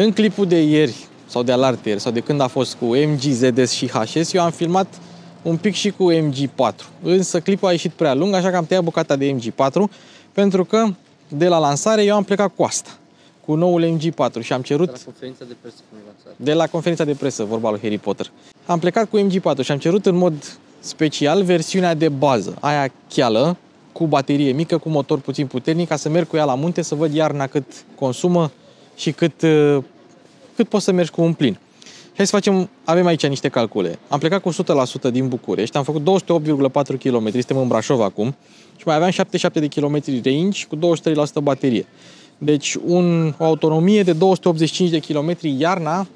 În clipul de ieri, sau de alaltă ieri, sau de când a fost cu MGZS și HS, eu am filmat un pic și cu MG4. Însă clipul a ieșit prea lung, așa că am tăiat bucata de MG4, pentru că de la lansare eu am plecat cu asta, cu noul MG4 și am cerut... De la conferința de presă, de la conferința de presă, vorba lui Harry Potter. Am plecat cu MG4 și am cerut în mod special versiunea de bază, aia cheală, cu baterie mică, cu motor puțin puternic, ca să merg cu ea la munte, să văd iarna cât consumă și cât poți să mergi cu un plin. Hai să facem, avem aici niște calcule. Am plecat cu 100% din București, am făcut 208,4 km, suntem în Brașov acum și mai aveam 77 de km range cu 23% baterie. Deci o autonomie de 285 de km iarna,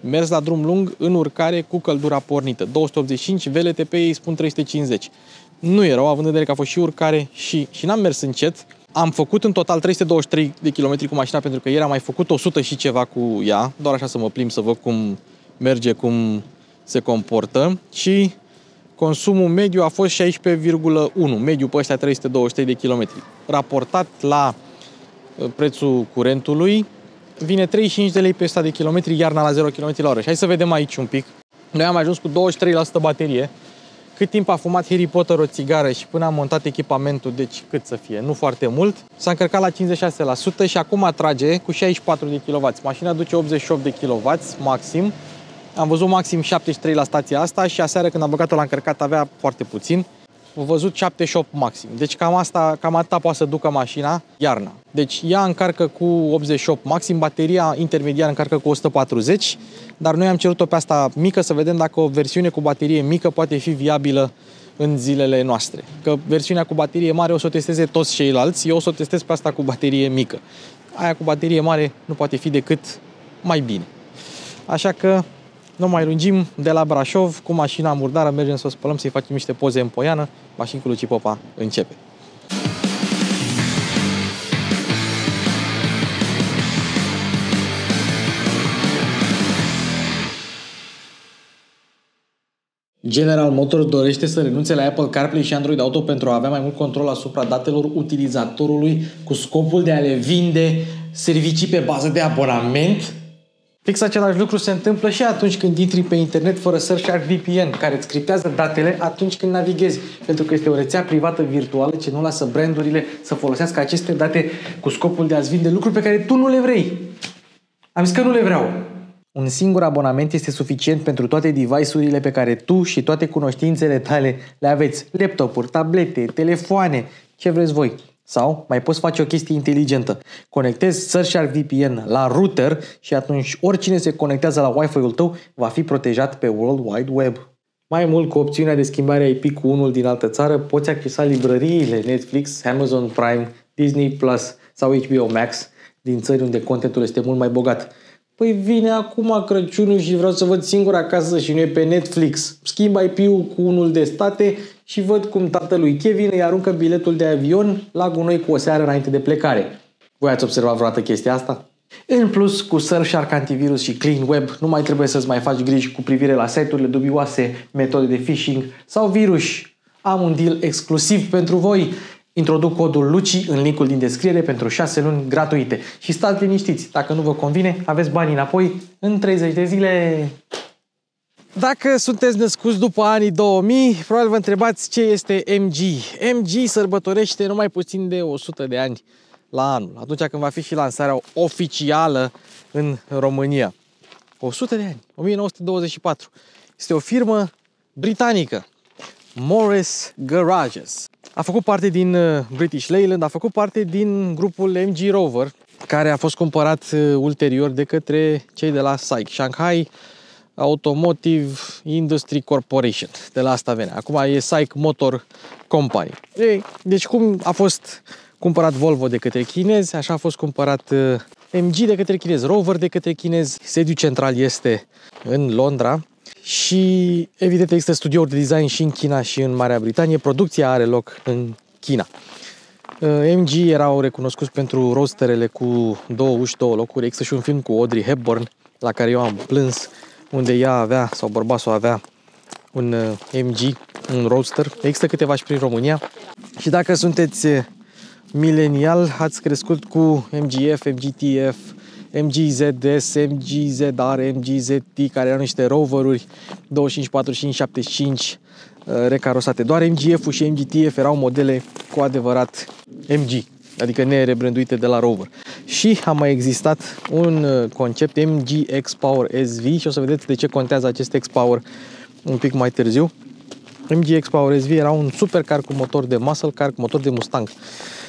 mers la drum lung în urcare cu căldura pornită. 285, VLTP ei spun 350. Nu erau, având în vedere că a fost și urcare și n-am mers încet. Am făcut în total 323 de km cu mașina, pentru că ieri am mai făcut 100 și ceva cu ea, doar așa să mă plimb, să văd cum merge, cum se comportă. Și consumul mediu a fost 16,1, mediu pe ăștia 323 de km. Raportat la prețul curentului, vine 35 de lei pe 100 de km, iarna la 0 km la oră. Și hai să vedem aici un pic. Noi am ajuns cu 23% baterie. Cât timp a fumat Harry Potter o țigară și până am montat echipamentul, deci cât să fie, nu foarte mult, s-a încărcat la 56% și acum atrage cu 64 de kW. Mașina duce 88 de kW maxim. Am văzut maxim 73 la stația asta și aseară când am băgat-o la încărcat avea foarte puțin. Am văzut 78 maxim. Deci cam atâta poate să ducă mașina iarna. Deci ea încarcă cu 88 maxim, bateria intermediară încarcă cu 140, dar noi am cerut-o pe asta mică să vedem dacă o versiune cu baterie mică poate fi viabilă în zilele noastre. Că versiunea cu baterie mare o să o testeze toți ceilalți, eu o să o testez pe asta cu baterie mică. Aia cu baterie mare nu poate fi decât mai bine. Așa că nu mai lungim, de la Brașov, cu mașina murdară, mergem să o spălăm, să-i facem niște poze în poiană. Masini cu Luci Popa începe! General Motors dorește să renunțe la Apple CarPlay și Android Auto pentru a avea mai mult control asupra datelor utilizatorului cu scopul de a le vinde servicii pe bază de abonament. Fix același lucru se întâmplă și atunci când intri pe internet fără Surfshark VPN, care îți criptează datele atunci când navighezi, pentru că este o rețea privată virtuală ce nu lasă brandurile să folosească aceste date cu scopul de a-ți vinde lucruri pe care tu nu le vrei. Am zis că nu le vreau. Un singur abonament este suficient pentru toate device-urile pe care tu și toate cunoștințele tale le aveți. Laptopuri, tablete, telefoane, ce vreți voi. Sau mai poți face o chestie inteligentă. Conectezi Surfshark VPN la router și atunci oricine se conectează la Wi-Fi-ul tău va fi protejat pe World Wide Web. Mai mult, cu opțiunea de schimbare IP cu unul din altă țară, poți accesa librăriile Netflix, Amazon Prime, Disney Plus sau HBO Max din țări unde contentul este mult mai bogat. Păi vine acum Crăciunul și vreau să văd singur acasă și nu e pe Netflix. Schimb IP-ul cu unul de state și văd cum tatălui Kevin îi aruncă biletul de avion la gunoi cu o seară înainte de plecare. Voi ați observat vreodată chestia asta? În plus, cu Surfshark Antivirus și Clean Web nu mai trebuie să-ți mai faci griji cu privire la site-urile dubioase, metode de phishing sau virus. Am un deal exclusiv pentru voi! Introduc codul LUCI în linkul din descriere pentru 6 luni gratuite. Și stați liniștiți, dacă nu vă convine, aveți banii înapoi în 30 de zile. Dacă sunteți născuți după anii 2000, probabil vă întrebați ce este MG. MG sărbătorește numai puțin de 100 de ani la anul, atunci când va fi și lansarea oficială în România. 100 de ani, 1924. Este o firmă britanică, Morris Garages. A făcut parte din British Leyland, a făcut parte din grupul MG Rover, care a fost cumpărat ulterior de către cei de la Shanghai Automotive Industry Corporation. De la asta venea. Acum e SAIC Motor Company. Deci cum a fost cumpărat Volvo de către chinezi, așa a fost cumpărat MG de către chinezi, Rover de către chinezi. Sediul central este în Londra. Și, evident, există studiouri de design și în China și în Marea Britanie. Producția are loc în China. MG erau recunoscuți pentru roadsterele cu 2 uși, 2 locuri. Există și un film cu Audrey Hepburn, la care eu am plâns, unde ea avea, sau bărbatul avea, un MG, un roadster. Există câteva și prin România. Și dacă sunteți milenial, ați crescut cu MGF, MGTF, MGZS, MGZR, MGZT, care erau niște roveruri 25, 45, 75 recarosate. Doar MGF-ul și MGTF erau modele cu adevărat MG, adică nerebranduite de la Rover. Și a mai existat un concept MG X Power SV și o să vedeți de ce contează acest X Power un pic mai târziu. MG X Power SV era un supercar cu motor de muscle car, cu motor de Mustang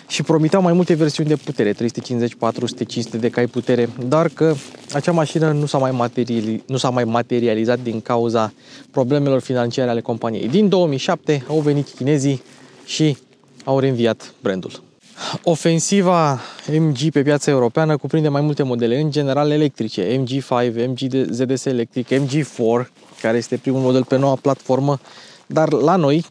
și promiteau mai multe versiuni de putere, 350, 400, 500 de cai putere, dar că acea mașină nu s-a mai materializat din cauza problemelor financiare ale companiei. Din 2007 au venit chinezii și au reînviat brandul. Ofensiva MG pe piața europeană cuprinde mai multe modele, în general electrice, MG5, MGZS electric, MG4, care este primul model pe noua platformă, dar la noi,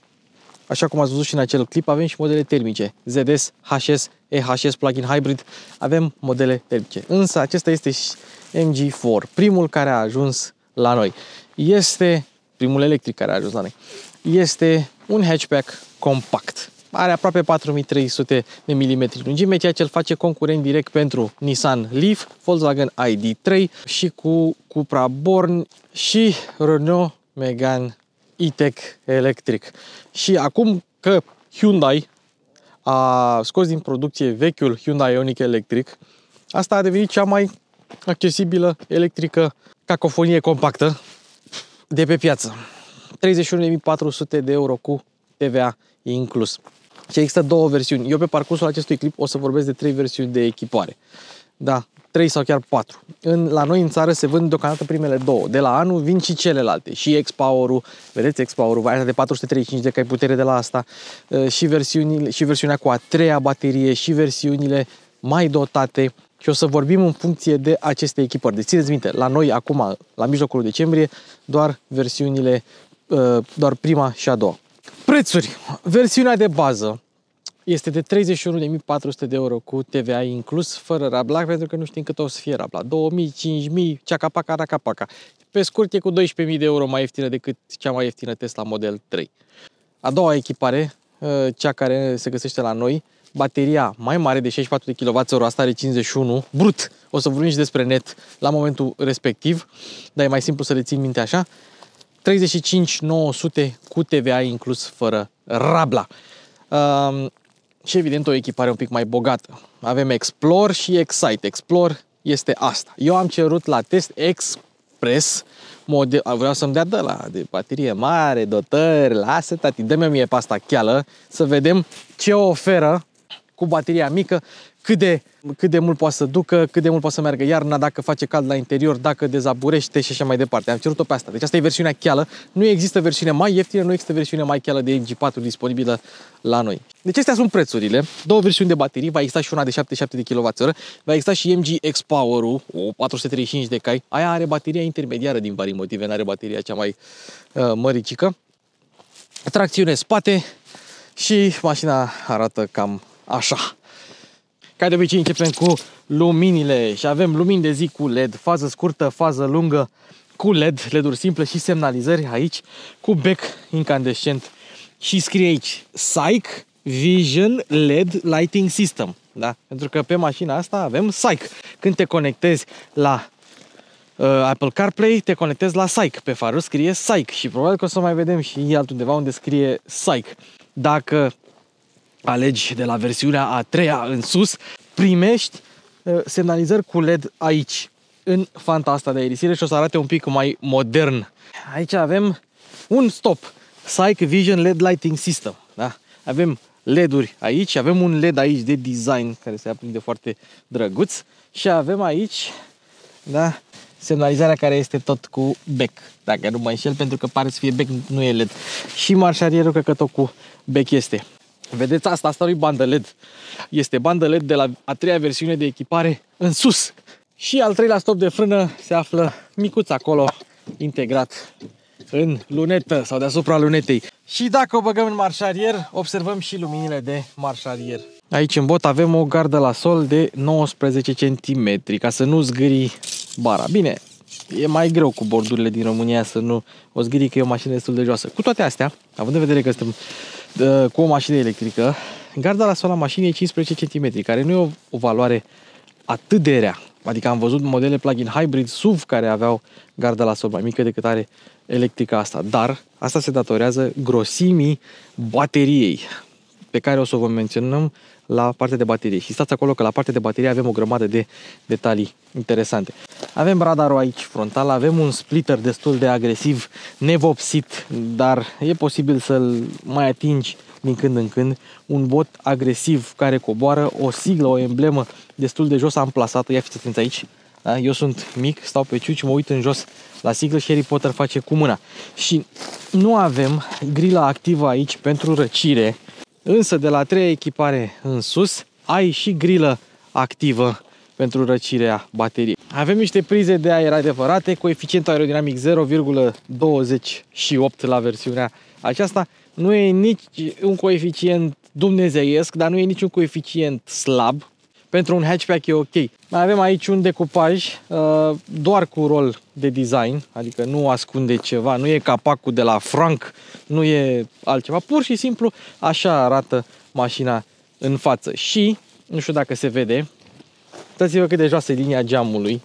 așa cum ați văzut și în acel clip, avem și modele termice, ZS, HS, EHS, plug-in hybrid, avem modele termice. Însă acesta este și MG4, primul care a ajuns la noi. Este primul electric care a ajuns la noi. Este un hatchback compact. Are aproape 4300 de milimetri lungime, ceea ce îl face concurent direct pentru Nissan Leaf, Volkswagen ID3 și cu Cupra Born și Renault Megane E-Tech electric. Și acum că Hyundai a scos din producție vechiul Hyundai Ioniq electric, asta a devenit cea mai accesibilă electrică cacofonie compactă de pe piață. 31.400 de euro cu TVA inclus. Și există două versiuni. Eu pe parcursul acestui clip o să vorbesc de 3 versiuni de echipare. Da, 3 sau chiar 4. La noi în țară se vând deocamdată primele două. De la anul vin și celelalte. Și X-Power-ul, vedeți X-Power-ul, varianta de 435 de cai putere de la asta, și versiunea cu a 3-a baterie, și versiunile mai dotate. Și o să vorbim în funcție de aceste echipări. Deci țineți minte, la noi acum, la mijlocul decembrie, doar prima și a doua. Prețuri. Versiunea de bază este de 31.400 de euro cu TVA inclus, fără rabla, pentru că nu știm cât o să fie rabla. 2.000, 5.000, ceacapaca, racapaca. Pe scurt, e cu 12.000 de euro mai ieftină decât cea mai ieftină Tesla Model 3. A doua echipare, cea care se găsește la noi, bateria mai mare de 64 de kWh, asta are 51, brut. O să vorbim și despre net la momentul respectiv, dar e mai simplu să le țin minte așa. 35.900 cu TVA inclus, fără rabla. Și evident o echipare un pic mai bogată. Avem Explore și Excite. Explore este asta. Eu am cerut la test Express, vreau să-mi dea de la de baterie mare, dotări, lasă tati, dă-mi mie pe asta cheală, să vedem ce oferă cu bateria mică, cât de mult poate să ducă, cât de mult poate să meargă iarna, dacă face cald la interior, dacă dezaburește și așa mai departe. Am cerut-o pe asta. Deci asta e versiunea cheală. Nu există versiune mai ieftină, nu există versiune mai cheală de MG4 disponibilă la noi. Deci astea sunt prețurile. Două versiuni de baterii, va exista și una de 77 de kWh, va exista și MG X Power-ul, o 435 de cai. Aia are bateria intermediară din vari motive, nu are bateria cea mai măricică. Tracțiune spate și mașina arată cam așa. Ca de obicei începem cu luminile și avem lumini de zi cu LED, fază scurtă, fază lungă cu LED, LED-uri simple și semnalizări aici cu bec incandescent și scrie aici SAIC Vision LED Lighting System, da? Pentru că pe mașina asta avem SAIC. Când te conectezi la Apple CarPlay, te conectezi la SAIC, pe farul scrie SAIC și probabil că o să mai vedem și altundeva unde scrie SAIC. Dacă alegi de la versiunea a 3-a în sus, primești semnalizări cu LED aici, în fanta asta de aerisire și o să arate un pic mai modern. Aici avem un stop, SAIC Vision LED Lighting System. Da? Avem LED-uri aici, avem un LED aici de design care se aprinde foarte drăguț și avem aici, da, semnalizarea care este tot cu bec, dacă nu mă înșel, pentru că pare să fie bec, nu e LED. Și marșarierul cred că tot cu bec este. Vedeți asta? Asta nu e bandă LED. Este bandă LED de la a 3-a versiune de echipare în sus. Și al 3-lea stop de frână se află micuț acolo, integrat în lunetă sau deasupra lunetei. Și dacă o băgăm în marșarier, observăm și luminile de marșarier. Aici în bot avem o gardă la sol de 19 cm, ca să nu zgârii bara. Bine, e mai greu cu bordurile din România să nu o zgârii, că e o mașină destul de joasă. Cu toate astea, având în vedere că suntem cu o mașină electrică, garda la sol a mașinii e 15 cm, care nu e o valoare atât de rea. Adică am văzut modele plug-in hybrid SUV care aveau garda la sol mai mică decât are electrica asta. Dar asta se datorează grosimii bateriei, pe care o să o vom menționăm la partea de baterie. Și stați acolo că la partea de baterie avem o grămadă de detalii interesante. Avem radarul aici frontal, avem un splitter destul de agresiv, nevopsit, dar e posibil să-l mai atingi din când în când, un bot agresiv care coboară, o siglă, o emblemă destul de jos amplasată, ia fiți atenți aici, da? Eu sunt mic, stau pe ciuci, mă uit în jos la siglă și Harry Potter face cu mâna. Și nu avem grila activă aici pentru răcire, însă de la 3-a echipare în sus ai și grilă activă pentru răcirea bateriei. Avem niște prize de aer adevărate, coeficientul aerodinamic 0,28 la versiunea aceasta. Nu e nici un coeficient dumnezeiesc, dar nu e nici un coeficient slab. Pentru un hatchback e ok. Mai avem aici un decupaj doar cu rol de design, adică nu ascunde ceva, nu e capacul de la Frank, nu e altceva. Pur și simplu așa arată mașina în față. Și, nu știu dacă se vede, uitați-vă cât de joasă e linia geamului,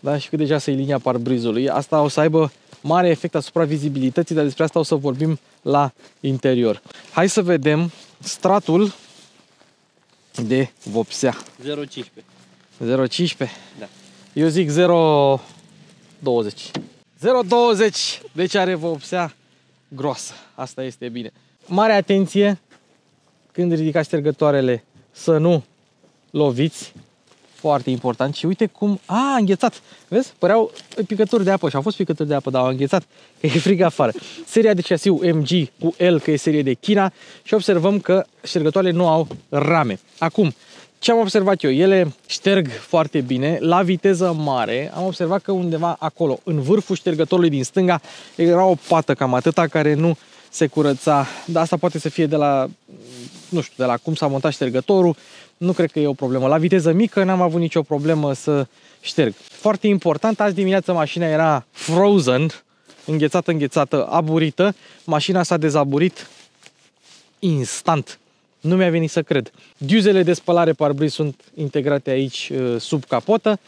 da? Și cât de joasă e linia parbrizului. Asta o să aibă mare efect asupra vizibilității, dar despre asta o să vorbim la interior. Hai să vedem stratul de vopsea. 0,15. 0,15? Da. Eu zic 0,20. 0,20! Deci are vopsea groasă. Asta este bine. Mare atenție când ridicați ștergătoarele să nu loviți. Foarte important. Și uite cum a înghețat. Vezi? Păreau picături de apă și au fost picături de apă, dar au înghețat că e frig afară. Seria de șasiu MG cu L, că e serie de China, și observăm că ștergătoarele nu au rame. Acum, ce am observat eu? Ele șterg foarte bine, la viteză mare. Am observat că undeva acolo, în vârful ștergătorului din stânga, era o pată cam atâta care nu se curăța. Dar asta poate să fie de la, nu știu, de la cum s-a montat ștergătorul. Nu cred că e o problemă. La viteză mică n-am avut nicio problemă să șterg. Foarte important, azi dimineața mașina era frozen, înghețată, aburită. Mașina s-a dezaburit instant. Nu mi-a venit să cred. Diuzele de spălare parbriz sunt integrate aici sub capotă.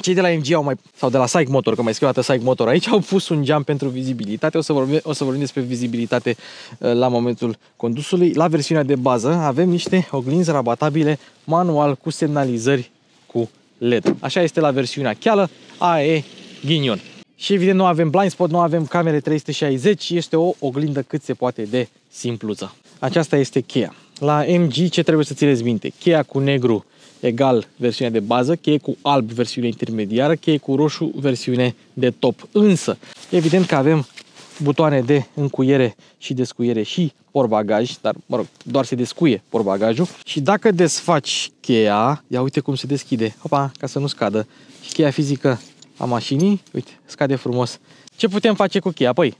Cei de la MG au mai, sau de la SAIC Motor, că mai scriu o dată SAIC Motor aici, au pus un geam pentru vizibilitate. O să vorbim despre vizibilitate la momentul condusului. La versiunea de bază avem niște oglinzi rabatabile manual cu semnalizări cu LED. Așa este la versiunea cheală, AE ghinion. Și evident nu avem blind spot, nu avem camere 360, este o oglindă cât se poate de simpluță. Aceasta este cheia. La MG ce trebuie să țineți minte? Cheia cu negru egal versiunea de bază, cheie cu alb versiune intermediară, cheie cu roșu versiune de top. Însă, evident că avem butoane de încuiere și descuiere și portbagaj, dar, mă rog, doar se descuie portbagajul. Și dacă desfaci cheia, ia uite cum se deschide, opa, ca să nu scadă. Și cheia fizică a mașinii, uite, scade frumos. Ce putem face cu cheia? Păi,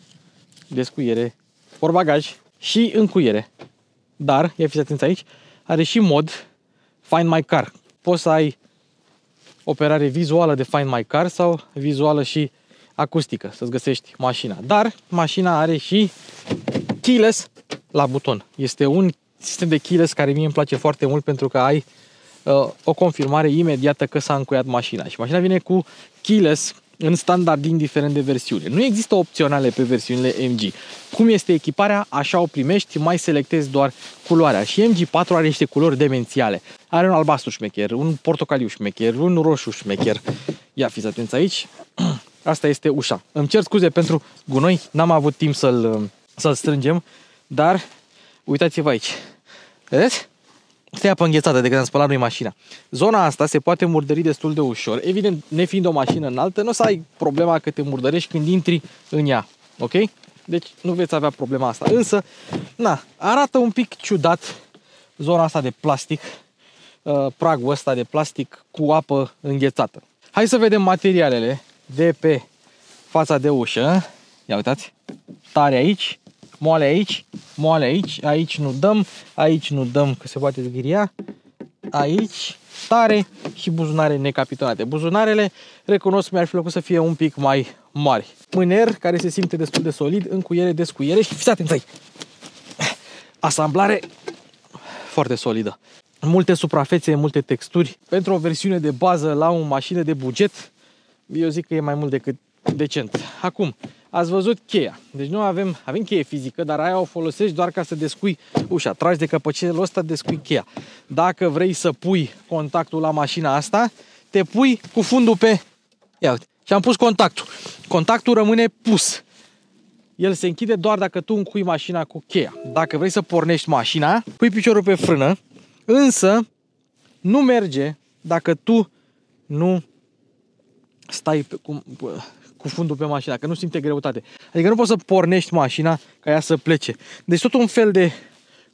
descuiere, portbagaj și încuiere. Dar, ia fiți atenți aici, are și mod Find My Car. Poți să ai operare vizuală de Find My Car sau vizuală și acustică, să-ți găsești mașina. Dar mașina are și keyless la buton. Este un sistem de keyless care mie îmi place foarte mult pentru că ai o confirmare imediată că s-a încuiat mașina. Și mașina vine cu keyless în standard indiferent de versiune. Nu există opționale pe versiunile MG. Cum este echiparea, așa o primești, mai selectezi doar culoarea. Și MG4 are niște culori demențiale. Are un albastru șmecher, un portocaliu șmecher, un roșu șmecher. Ia fiți atenți aici. Asta este ușa. Îmi cer scuze pentru gunoi, n-am avut timp să-l strângem, dar uitați-vă aici. Vedeți? Este apă înghețată de când am spălat noi mașina. Zona asta se poate murdări destul de ușor. Evident, nefiind o mașină înaltă, nu o să ai problema că te murdărești când intri în ea. Ok? Deci nu veți avea problema asta. Însă, na, arată un pic ciudat zona asta de plastic, pragul ăsta de plastic cu apă înghețată. Hai să vedem materialele de pe fața de ușă. Ia uitați, tare aici. Moale aici, moale aici, aici nu dăm că se poate zghiria, aici, tare și buzunare necapitonate. Buzunarele, recunosc, mi-ar fi plăcut să fie un pic mai mari. Mâner care se simte destul de solid, încuiere, descuiere și fiți atenți aici. Asamblare foarte solidă. multe suprafețe, multe texturi. Pentru o versiune de bază la o mașină de buget, eu zic că e mai mult decât decent. Acum, ați văzut cheia. Deci noi avem cheie fizică, dar aia o folosești doar ca să descui ușa. Tragi de căpăcelul ăsta, descui cheia. Dacă vrei să pui contactul la mașina asta, te pui cu fundul pe... Ia uite, și am pus contactul. Contactul rămâne pus. El se închide doar dacă tu încui mașina cu cheia. Dacă vrei să pornești mașina, pui piciorul pe frână, însă nu merge dacă tu nu stai cu fundul pe mașina, că nu simte greutate. Adică nu poți să pornești mașina ca ea să plece. Deci tot un fel de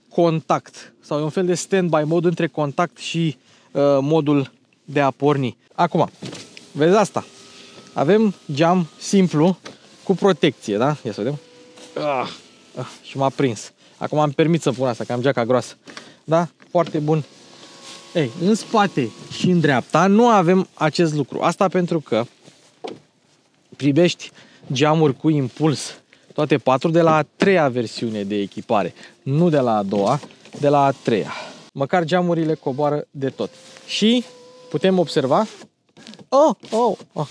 contact sau un fel de stand-by mod între contact și modul de a porni. Acum, vezi asta? Avem geam simplu cu protecție, da? Ia să vedem. Și m-a prins. Acum îmi permit să pun asta, că am geaca groasă. Da? Foarte bun. Ei, în spate și în dreapta nu avem acest lucru. Asta pentru că pribești geamuri cu impuls, toate patru, de la a treia versiune de echipare. Nu de la a doua, de la a treia. Măcar geamurile coboară de tot. Și putem observa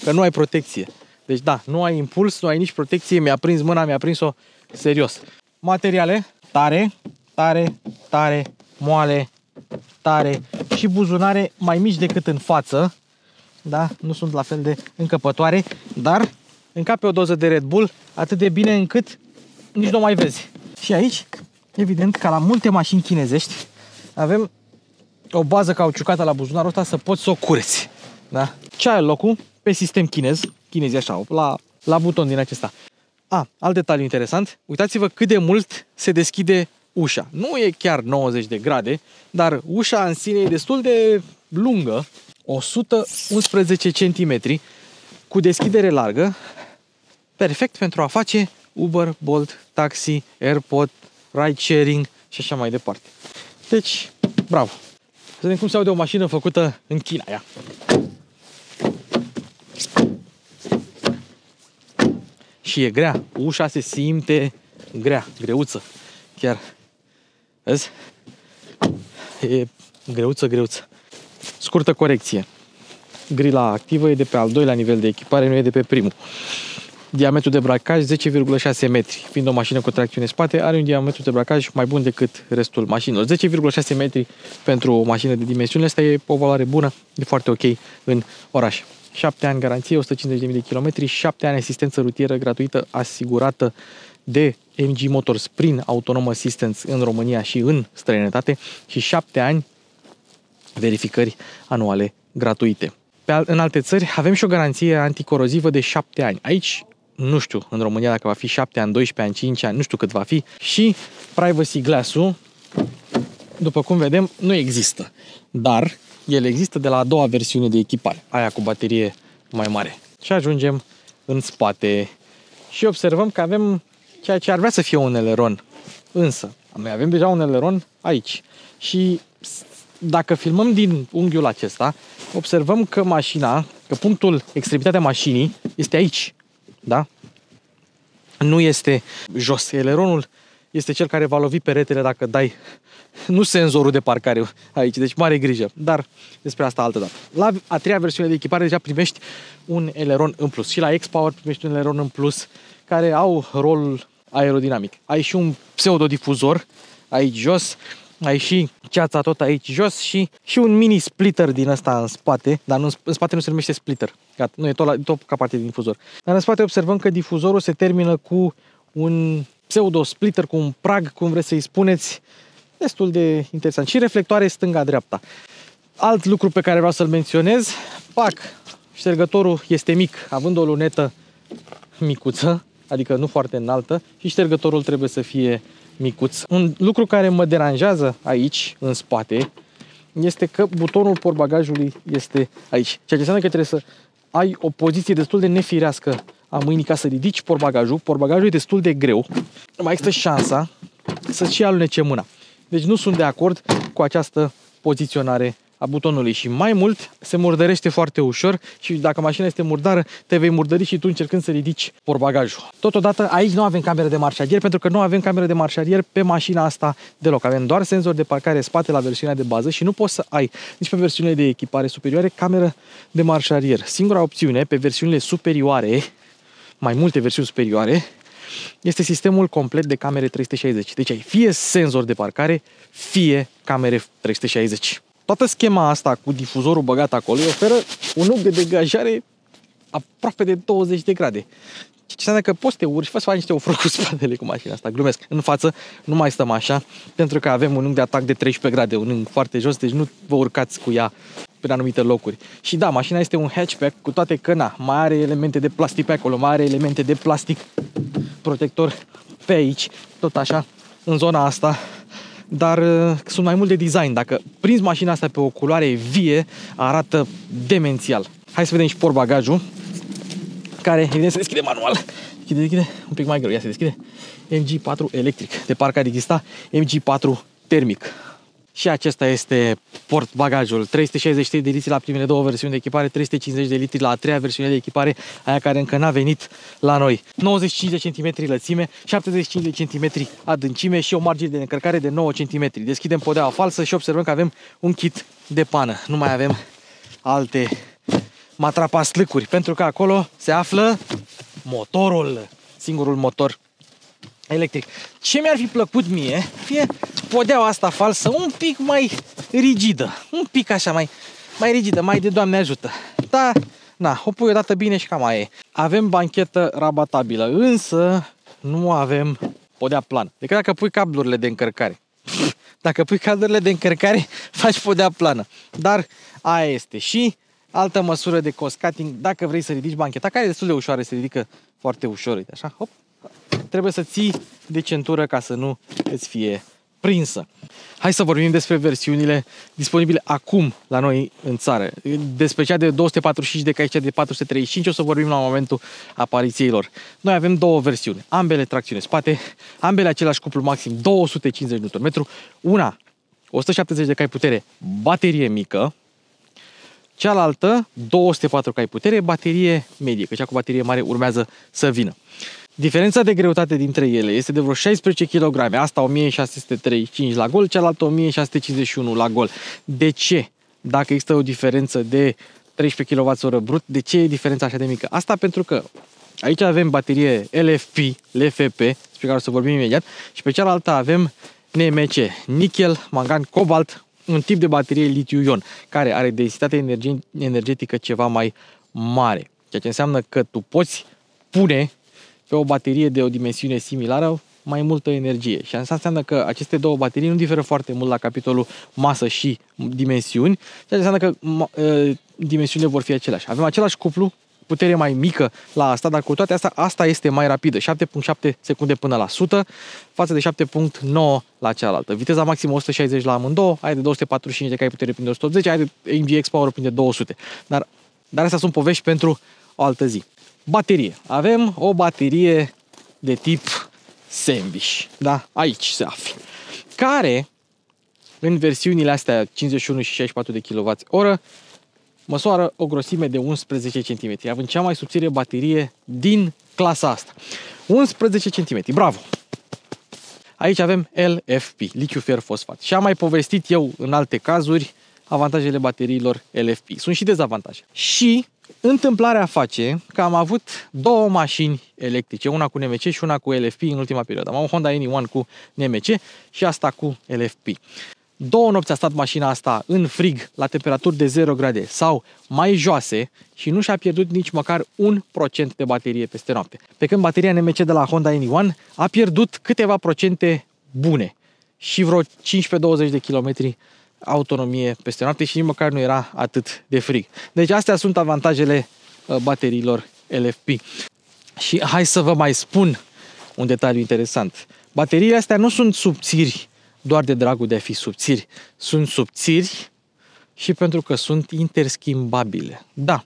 că nu ai protecție. Deci da, nu ai impuls, nu ai nici protecție. Mi-a prins mâna, mi-a prins-o serios. Materiale tare, tare, tare, moale, tare și buzunare mai mici decât în față. Da, nu sunt la fel de încăpătoare, dar încape o doză de Red Bull atât de bine încât nici nu mai vezi. Și aici, evident, ca la multe mașini chinezești, avem o bază cauciucată la buzunarul ăsta să poți să o cureți. Da? Ce ai locul pe sistem chinez, chinezii așa, la buton din acesta. Alt detaliu interesant, uitați-vă cât de mult se deschide ușa. Nu e chiar 90 de grade, dar ușa în sine e destul de lungă, 111 cm, cu deschidere largă, perfect pentru a face Uber, Bolt, taxi, airport, ride sharing și așa mai departe. Deci, bravo! Să vedem cum se aude o mașină făcută în China. Ia. Și e grea. Ușa se simte grea, greuță. Chiar. Vezi? E greuță, greuță. Scurtă corecție. Grila activă e de pe al doilea nivel de echipare, nu e de pe primul. Diametru de bracaj 10,6 metri. Fiind o mașină cu tracțiune spate, are un diametru de bracaj mai bun decât restul mașinilor. 10,6 metri pentru o mașină de dimensiunile astea e o valoare bună, e foarte ok în oraș. 7 ani garanție, 150.000 de kilometri, 7 ani asistență rutieră gratuită asigurată de MG Motors prin Autonom Assistance în România și în străinătate și 7 ani verificări anuale gratuite. În alte țări avem și o garanție anticorozivă de 7 ani. Aici, nu știu, în România dacă va fi 7 ani, 12 ani, 5 ani, nu știu cât va fi. Și privacy glass-ul, după cum vedem, nu există. Dar el există de la a doua versiune de echipare, aia cu baterie mai mare. Și ajungem în spate și observăm că avem ceea ce ar vrea să fie un eleron. Însă, noi avem deja un eleron aici. Și dacă filmăm din unghiul acesta, observăm că mașina, că punctul, extremitatea mașinii este aici, da? Nu este jos. Eleronul este cel care va lovi peretele dacă dai, nu senzorul de parcare aici, deci mare grijă, dar despre asta altă dată. La a treia versiune de echipare deja primești un eleron în plus și la X-Power primești un eleron în plus care au rolul aerodinamic. Ai și un pseudodifuzor aici jos, ai și ceața tot aici jos și un mini splitter din asta în spate, dar nu, în spate nu se numește splitter, gata, nu e tot ca parte din difuzor. Dar în spate observăm că difuzorul se termină cu un pseudo-splitter, cu un prag, cum vreți să-i spuneți, destul de interesant. Și reflectoare stânga-dreapta. Alt lucru pe care vreau să-l menționez, ștergătorul este mic, având o lunetă micuță, adică nu foarte înaltă, și ștergătorul trebuie să fie micuț. Un lucru care mă deranjează aici, în spate, este că butonul portbagajului este aici. Ceea ce înseamnă că trebuie să ai o poziție destul de nefirească a mâinii ca să ridici portbagajul. Portbagajul e destul de greu. Mai există șansa să-ți și alunece mâna. Deci nu sunt de acord cu această poziționare a butonului și mai mult se murdărește foarte ușor și dacă mașina este murdară, te vei murdări și tu încercând să ridici portbagajul. Totodată aici nu avem cameră de marș arrier pentru că nu avem cameră de marș arrier pe mașina asta deloc. Avem doar senzor de parcare spate la versiunea de bază și nu poți să ai nici pe versiunile de echipare superioare cameră de marș arrier. Singura opțiune pe versiunile superioare, mai multe versiuni superioare, este sistemul complet de camere 360. Deci ai fie senzor de parcare, fie camere 360. Toată schema asta cu difuzorul băgat acolo îi oferă un unghi de degajare aproape de 20 de grade. Ce înseamnă că poți să te urci și poți să faci niște ofruri cu spatele cu mașina asta. Glumesc. În față nu mai stăm așa, pentru că avem un unghi de atac de 13 grade, un unghi foarte jos, deci nu vă urcați cu ea prin anumite locuri. Și da, mașina este un hatchback, cu toate că na, mai are elemente de plastic pe acolo, mai are elemente de plastic protector pe aici, tot așa, în zona asta. Dar sunt mai mult de design. Dacă prinzi mașina asta pe o culoare vie, arată demențial. Hai să vedem și portbagajul, care evident se deschide manual. Deschide, un pic mai greu, ia se deschide. MG4 electric, de parcă ar exista MG4 termic. Și acesta este portbagajul. 363 de litri la primele două versiuni de echipare, 350 de litri la a treia versiune de echipare, aia care încă n-a venit la noi. 95 de cm lățime, 75 de cm adâncime și o margine de încărcare de 9 cm. Deschidem podeaua falsă și observăm că avem un kit de pană. Nu mai avem alte matrapaslâcuri, pentru că acolo se află motorul, singurul motor electric. Ce mi-ar fi plăcut mie, fie podeaua asta falsă un pic mai rigidă, un pic așa mai rigidă, mai de Doamne ajută. Dar, na, o pui odată bine și cam mai e. Avem banchetă rabatabilă, însă nu avem podea plană. Decât dacă pui cablurile de încărcare. Dacă pui cablurile de încărcare, faci podea plană. Dar aia este și altă măsură de cost cutting, dacă vrei să ridici bancheta, care e destul de ușoară, se ridică foarte ușor, uite așa, hop. Trebuie să ții de centură ca să nu îți fie prinsă. Hai să vorbim despre versiunile disponibile acum la noi în țară. Despre cea de 245 de cai, cea de 435 o să vorbim la momentul apariției lor. Noi avem două versiuni, ambele tracțiune spate, ambele același cuplu maxim 250 Nm, una 170 de cai putere, baterie mică, cealaltă 204 cai putere, baterie medie, că cea cu baterie mare urmează să vină. Diferența de greutate dintre ele este de vreo 16 kg, asta 1635 la gol, cealaltă 1651 la gol. De ce? Dacă există o diferență de 13 kWh brut, de ce e diferența așa de mică? Asta pentru că aici avem baterie LFP, LFP, despre care o să vorbim imediat, și pe cealaltă avem NMC, nichel, mangan, cobalt, un tip de baterie litiu-ion, care are densitate energetică ceva mai mare. Ceea ce înseamnă că tu poți pune pe o baterie de o dimensiune similară mai multă energie. Și asta înseamnă că aceste două baterii nu diferă foarte mult la capitolul masă și dimensiuni, ceea ce înseamnă că dimensiunile vor fi aceleași. Avem același cuplu, putere mai mică la asta, dar cu toate astea, asta este mai rapidă, 7.7 secunde până la 100, față de 7.9 la cealaltă. Viteza maximă 160 la amândouă, aia de 245 de cai putere prin de 180, aia de MG X Power prin de 200. Dar astea sunt povești pentru o altă zi. Baterie. Avem o baterie de tip sandwich, da? Aici se află. Care, în versiunile astea 51 și 64 de kWh, măsoară o grosime de 11 cm, având cea mai subțire baterie din clasa asta. 11 cm, bravo! Aici avem LFP, litiu fer fosfat. Și am mai povestit eu în alte cazuri avantajele bateriilor LFP. Sunt și dezavantaje. Și întâmplarea face că am avut două mașini electrice, una cu NMC și una cu LFP în ultima perioadă. Am avut Honda N1 cu NMC și asta cu LFP. Două nopți a stat mașina asta în frig, la temperaturi de 0 grade sau mai joase și nu și-a pierdut nici măcar 1% de baterie peste noapte. Pe când bateria NMC de la Honda N1 a pierdut câteva procente bune și vreo 15-20 de kilometri autonomie peste noapte și nici măcar nu era atât de frig. Deci astea sunt avantajele bateriilor LFP. Și hai să vă mai spun un detaliu interesant. Bateriile astea nu sunt subțiri doar de dragul de a fi subțiri. Sunt subțiri și pentru că sunt interschimbabile. Da,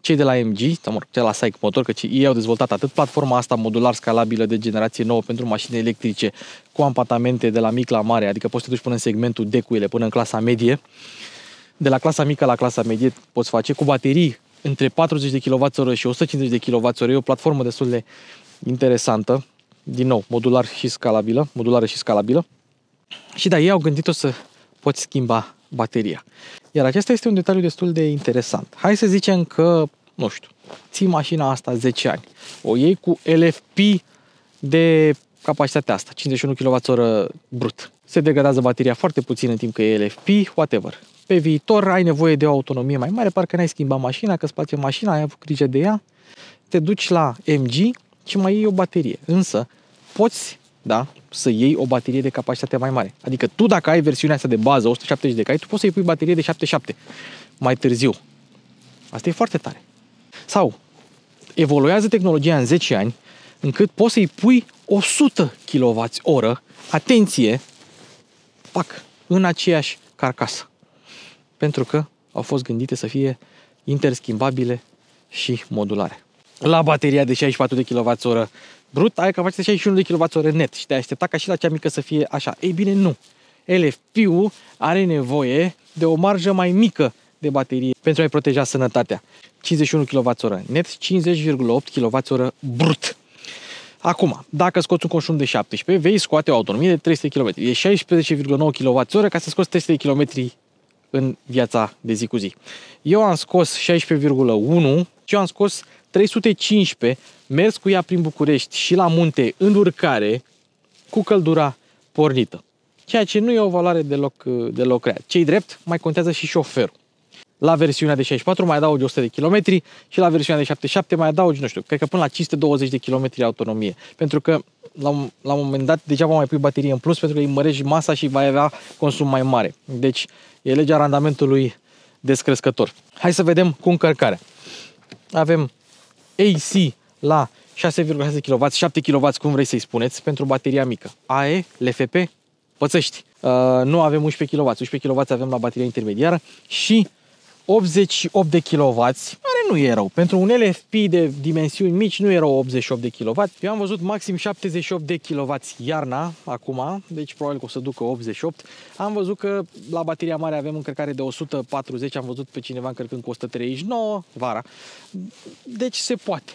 cei de la MG, sau mă rog, cei de la SAIC Motor, că ei au dezvoltat atât platforma asta modular scalabilă de generație nouă pentru mașini electrice cu ampatamente de la mic la mare, adică poți să te duci până în segmentul D cu ele, până în clasa medie, de la clasa mică la clasa medie poți face, cu baterii între 40 de kWh și 150 de kWh, o platformă destul de interesantă, din nou, modulară și scalabilă. Și da, ei au gândit-o să poți schimba bateria. Iar acesta este un detaliu destul de interesant. Hai să zicem că, nu știu, ții mașina asta 10 ani, o iei cu LFP de capacitatea asta, 51 kWh brut. Se degradează bateria foarte puțin în timp că e LFP, whatever. Pe viitor ai nevoie de o autonomie mai mare, parcă n-ai schimbat mașina, că-ți place mașina, ai avut grijă de ea, te duci la MG și mai iei o baterie. Însă poți, da, să iei o baterie de capacitate mai mare. Adică tu, dacă ai versiunea asta de bază, 170 de cai, tu poți să-i pui baterie de 77 mai târziu. Asta e foarte tare. Sau evoluează tehnologia în 10 ani, încât poți să-i pui 100 kWh, atenție, pac, în aceeași carcasă. Pentru că au fost gândite să fie interschimbabile și modulare. La bateria de 64 de kWh brut ai capacitate 61 de kWh net și te-ai aștepta ca și la cea mică să fie așa. Ei bine, nu. LFP-ul are nevoie de o marjă mai mică de baterie pentru a-i proteja sănătatea. 51 kWh net, 50,8 kWh brut. Acum, dacă scoți un consum de 17, vei scoate o autonomie de 300 km. E 16,9 kWh ca să scoți 300 km în viața de zi cu zi. Eu am scos 16,1 și eu am scos 315, mers cu ea prin București și la munte, în urcare, cu căldura pornită. Ceea ce nu e o valoare deloc rea. Ce-i drept, mai contează și șoferul. La versiunea de 64 mai adaugi 100 de km și la versiunea de 77 mai adaugi, nu știu, cred că până la 520 de km autonomie. Pentru că la un moment dat degeaba mai pui baterie în plus, pentru că îi mărești masa și va avea consum mai mare. Deci e legea randamentului descrescător. Hai să vedem cu încărcarea. Avem AC la 6,6 kW, 7 kW, cum vrei să-i spuneți, pentru bateria mică. AE, LFP, pățești. Nu avem 11 kW, 11 kW avem la bateria intermediară și 88 de kW, care nu e rău. Pentru un LFP de dimensiuni mici nu e rău 88 de kW. Eu am văzut maxim 78 de kW iarna, acum, deci probabil că o să ducă 88. Am văzut că la bateria mare avem încărcare de 140, am văzut pe cineva încărcând cu 139 vara. Deci se poate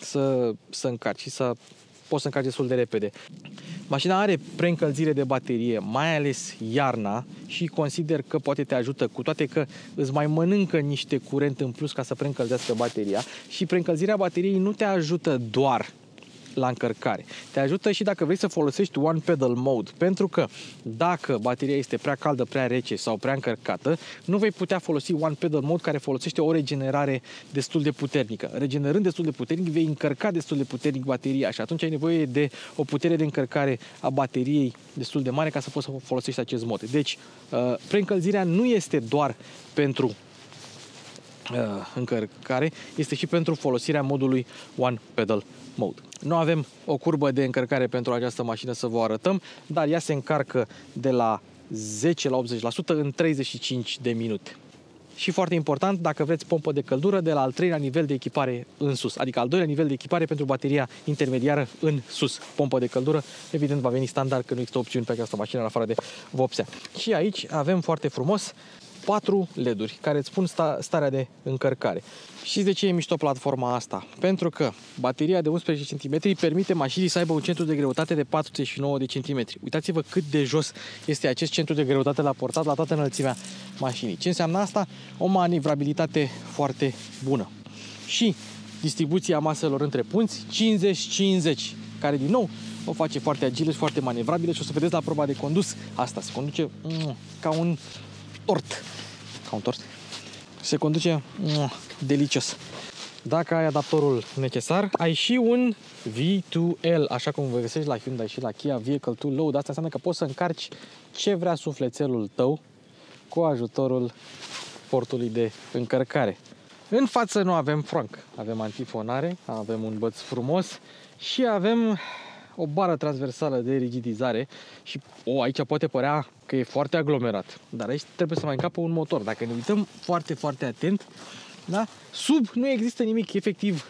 să încarci și să poți să încarci destul de repede. Mașina are preîncălzire de baterie, mai ales iarna, și consider că poate te ajută, cu toate că îți mai mănâncă niște curent în plus ca să preîncălzească bateria. Și preîncălzirea bateriei nu te ajută doar la încărcare. Te ajută și dacă vrei să folosești one pedal mode, pentru că dacă bateria este prea caldă, prea rece sau prea încărcată, nu vei putea folosi one pedal mode, care folosește o regenerare destul de puternică. Regenerând destul de puternic, vei încărca destul de puternic bateria și atunci ai nevoie de o putere de încărcare a bateriei destul de mare ca să poți să folosești acest mod. Deci, preîncălzirea nu este doar pentru încărcare, este și pentru folosirea modului one pedal mode. Nu avem o curbă de încărcare pentru această mașină să vă arătăm, dar ea se încarcă de la 10 la 80% în 35 de minute. Și foarte important, dacă vreți pompă de căldură, de la al treilea nivel de echipare în sus, adică al doilea nivel de echipare pentru bateria intermediară în sus. Pompă de căldură, evident, va veni standard, că nu există opțiuni pe această mașină în afară de vopsea. Și aici avem foarte frumos 4 LED-uri care îți spun starea de încărcare. Și de ce e mișto platforma asta? Pentru că bateria de 11 cm permite mașinii să aibă un centru de greutate de 49 de cm. Uitați-vă cât de jos este acest centru de greutate la portat, la toată înălțimea mașinii. Ce înseamnă asta? O manevrabilitate foarte bună. Și distribuția maselor între punți 50-50, care din nou o face foarte agilă și foarte manevrabilă și o să vedeți la proba de condus asta. Se conduce ca un tort. Se conduce delicios. Dacă ai adaptorul necesar, ai și un V2L, așa cum vă găsești la Hyundai și la Kia, Vehicle to Load. Asta înseamnă că poți să încarci ce vrea sufletelul tău cu ajutorul portului de încărcare. În față nu avem frânc, avem antifonare, avem un băț frumos și avem o bară transversală de rigidizare și aici poate părea că e foarte aglomerat, dar aici trebuie să mai încapă un motor. Dacă ne uităm foarte, foarte atent, da? Sub nu există nimic efectiv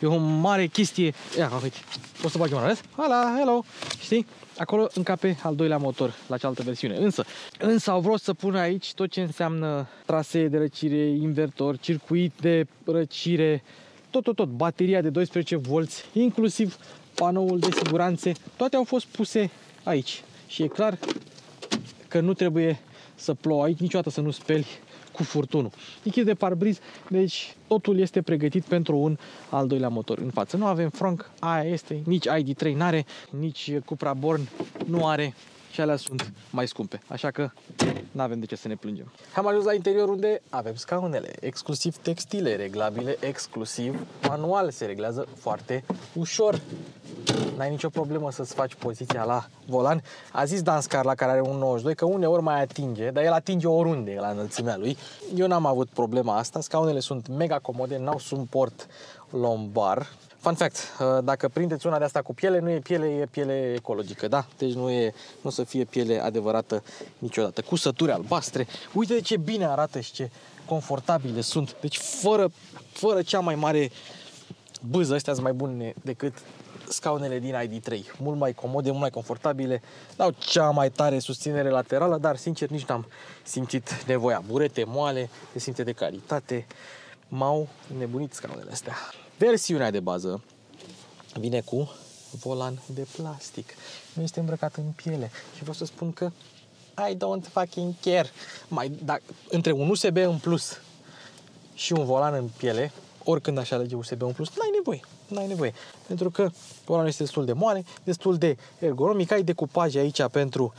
E o mare chestie. Ia, uite, pot să bag eu un arăt? Hala, hello! Știi? Acolo încape al doilea motor la cealaltă versiune. Însă au vrut să pună aici tot ce înseamnă trasee de răcire, invertor, circuit de răcire, tot, bateria de 12V, inclusiv panoul de siguranțe, toate au fost puse aici. Și e clar că nu trebuie să plouă aici, niciodată să nu speli cu furtunul. Lichid de parbriz, deci totul este pregătit pentru un al doilea motor. În față nu avem frunk, aia este, nici ID3 n-are, nici Cupra Born nu are și alea sunt mai scumpe, așa că n-avem de ce să ne plângem. Am ajuns la interior unde avem scaunele, exclusiv textile, reglabile, exclusiv manual, se reglează foarte ușor. N-ai nicio problemă să-ți faci poziția la volan. A zis Dan Scarla, care are un 92, că uneori mai atinge, dar el atinge oriunde la înălțimea lui. Eu n-am avut problema asta, scaunele sunt mega comode, n-au suport lombar. Fun fact, dacă prindeți una de asta cu piele, nu e piele, e piele ecologică, da? Deci nu o să fie piele adevărată niciodată. Cusături albastre, uite de ce bine arată și ce confortabile sunt. Deci fără cea mai mare bâză, astea sunt mai bune decât scaunele din ID3, mult mai comode, mult mai confortabile, dau cea mai tare susținere laterală, dar sincer nici n-am simțit nevoia. Burete moale, se simte de calitate, m-au nebunit scaunele astea. Versiunea de bază vine cu volan de plastic, nu este îmbrăcat în piele și vreau să spun că I don't fucking care. Între un USB în plus și un volan în piele, oricând aș alege USB în plus, n-ai nevoie, pentru că volanul este destul de moale, destul de ergonomic, ai decupaje aici pentru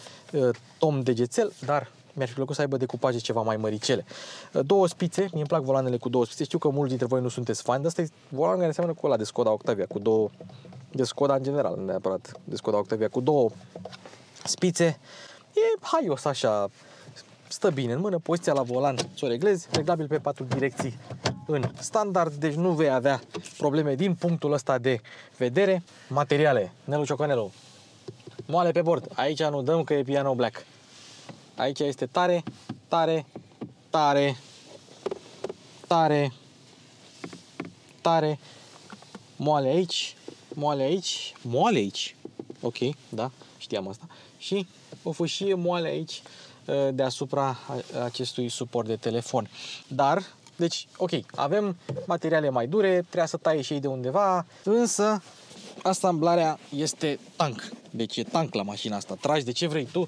tom degețel, dar mi-ar fi plăcut să aibă decupaje ceva mai măricele. Două spițe, mie îmi plac volanele cu două spițe, știu că mulți dintre voi nu sunteți fani, dar asta e volan care seamănă cu ăla de Skoda Octavia, cu două, de Skoda în general, nu neapărat de Skoda Octavia, cu două spițe, e haios așa, stă bine în mână, poziția la volan ți-o reglezi, reglabil pe 4 direcții în standard, deci nu vei avea probleme din punctul ăsta de vedere. Materiale, Nelu Ciocanelu, moale pe bord, aici nu dăm că e piano black. Aici este tare, moale aici, ok, da, știam asta, și o fâșie moale aici deasupra acestui suport de telefon. Dar, deci, ok, avem materiale mai dure, trebuie să taie și ei de undeva, însă asamblarea este tank, deci e tank la mașina asta, tragi de ce vrei tu.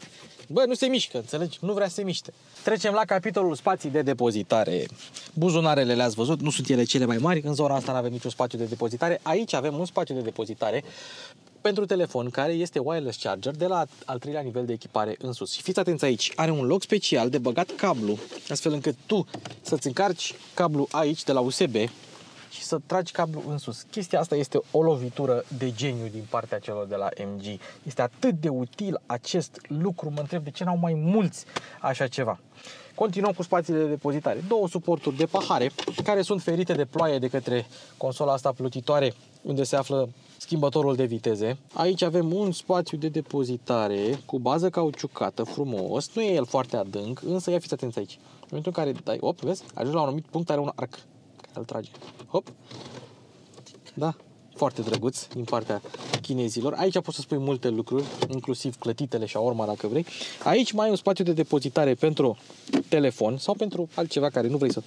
Bă, nu se mișcă, înțelegi? Nu vrea să se miște. Trecem la capitolul spații de depozitare. Buzunarele le-ați văzut, nu sunt ele cele mai mari, în zona asta nu avem niciun spațiu de depozitare. Aici avem un spațiu de depozitare pentru telefon, care este wireless charger de la al treilea nivel de echipare în sus. Și fiți atenți aici, are un loc special de băgat cablu, astfel încât tu să-ți încarci cablu aici de la USB și să tragi cablu în sus. Chestia asta este o lovitură de geniu din partea celor de la MG. Este atât de util acest lucru, mă întreb de ce n-au mai mulți așa ceva. Continuăm cu spațiile de depozitare. Două suporturi de pahare care sunt ferite de ploaie de către consola asta plutitoare unde se află schimbătorul de viteze. Aici avem un spațiu de depozitare cu bază cauciucată frumos. Nu e el foarte adânc, însă ia fiți atenți aici. În momentul în care dai, op, vezi, ajungi la un anumit punct, are un arc. Îl trage. Hop. Da, foarte drăguț din partea chinezilor. Aici poți să spui multe lucruri, inclusiv clătitele și aorma dacă vrei. Aici mai ai un spațiu de depozitare pentru telefon sau pentru altceva care nu vrei să...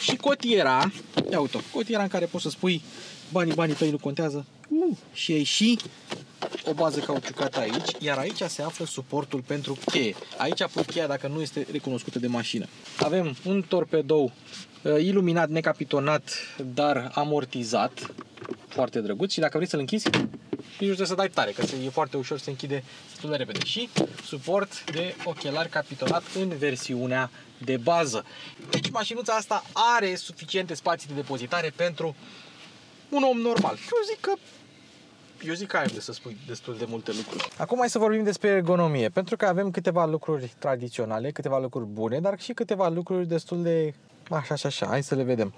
Și cotiera, ia uite, cotiera în care poți să spui banii tăi nu contează. Și ai și o bază cauciucată aici, iar aici se află suportul pentru cheie. Aici pui cheia dacă nu este recunoscută de mașină. Avem un torpedou iluminat, necapitonat, dar amortizat, foarte drăguț, și dacă vrei să-l închizi, nici nu trebuie să dai tare, că e foarte ușor, se închide destul de repede. Și suport de ochelari capitonat în versiunea de bază. Deci mașinuța asta are suficiente spații de depozitare pentru un om normal. Eu zic că ai de să spui destul de multe lucruri. Acum hai să vorbim despre ergonomie, pentru că avem câteva lucruri tradiționale, câteva lucruri bune, dar și câteva lucruri destul de... Așa, hai să le vedem.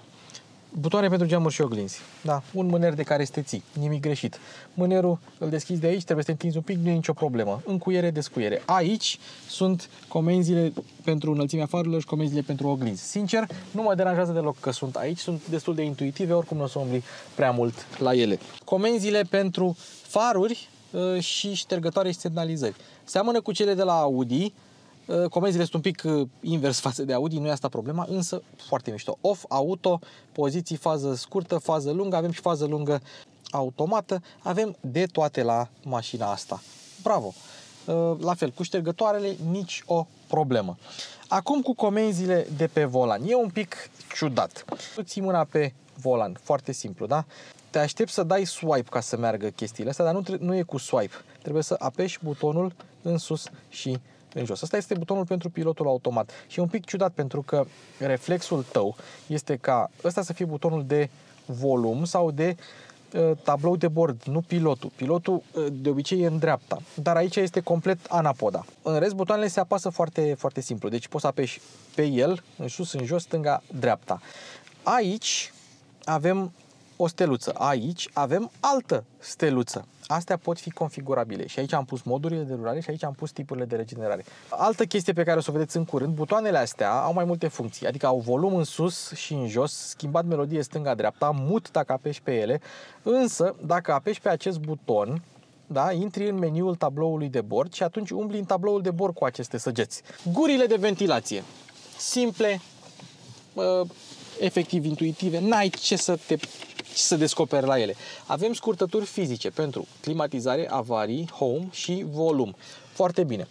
Butoane pentru geamuri și oglinzi. Da, un mâner de care să te ții, nimic greșit. Mânerul îl deschizi de aici, trebuie să te întinzi un pic, nu e nicio problemă. Încuiere, descuiere. Aici sunt comenzile pentru înălțimea farurilor și comenzile pentru oglinzi. Sincer, nu mă deranjează deloc că sunt aici, sunt destul de intuitive, oricum nu o să umbli prea mult la ele. Comenzile pentru faruri și ștergătoare și semnalizări. Seamănă cu cele de la Audi. Comenzile sunt un pic invers față de Audi, nu e asta problema, însă foarte mișto. Off, auto, poziții, fază scurtă, fază lungă, avem și fază lungă automată, avem de toate la mașina asta. Bravo! La fel, cu ștergătoarele, nici o problemă. Acum cu comenzile de pe volan, e un pic ciudat. Tu ții mâna pe volan, foarte simplu, da? Te aștepți să dai swipe ca să meargă chestiile astea, dar nu e cu swipe. Trebuie să apeși butonul în sus și în jos. Asta este butonul pentru pilotul automat și e un pic ciudat pentru că reflexul tău este ca ăsta să fie butonul de volum sau de tablou de bord, nu pilotul. Pilotul de obicei e în dreapta, dar aici este complet anapoda. În rest, butoanele se apasă foarte, foarte simplu, deci poți să apeși pe el, în sus, în jos, stânga, dreapta. Aici avem o steluță, aici avem altă steluță. Astea pot fi configurabile și aici am pus modurile de rulare și aici am pus tipurile de regenerare. Altă chestie pe care o să o vedeți în curând, butoanele astea au mai multe funcții, adică au volum în sus și în jos, schimbat melodie stânga-dreapta, mut dacă apeși pe ele, însă dacă apeși pe acest buton, da, intri în meniul tabloului de bord și atunci umbli în tabloul de bord cu aceste săgeți. Gurile de ventilație, simple, efectiv intuitive, n-ai ce să descoperi la ele. Avem scurtături fizice pentru climatizare, avarii, home și volum. Foarte bine.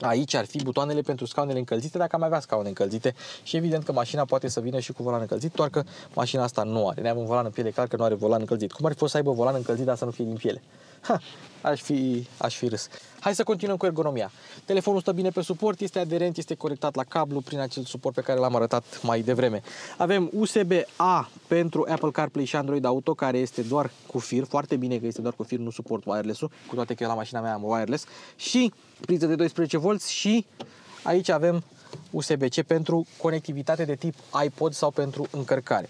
Aici ar fi butoanele pentru scaunele încălzite, dacă mai avea scaune încălzite și evident că mașina poate să vină și cu volan încălzit, doar că mașina asta nu are. Noi avem volan în piele, clar că nu are volan încălzit. Cum ar fi fost să aibă volan încălzit, dar să nu fie din piele? Ha, aș fi râs. Hai să continuăm cu ergonomia. Telefonul stă bine pe suport, este aderent, este conectat la cablu prin acel suport pe care l-am arătat mai devreme. Avem USB-A pentru Apple CarPlay și Android Auto, care este doar cu fir. Foarte bine că este doar cu fir, nu suport wireless-ul, cu toate că eu la mașina mea am wireless. Și priză de 12V și aici avem USB-C pentru conectivitate de tip iPod sau pentru încărcare.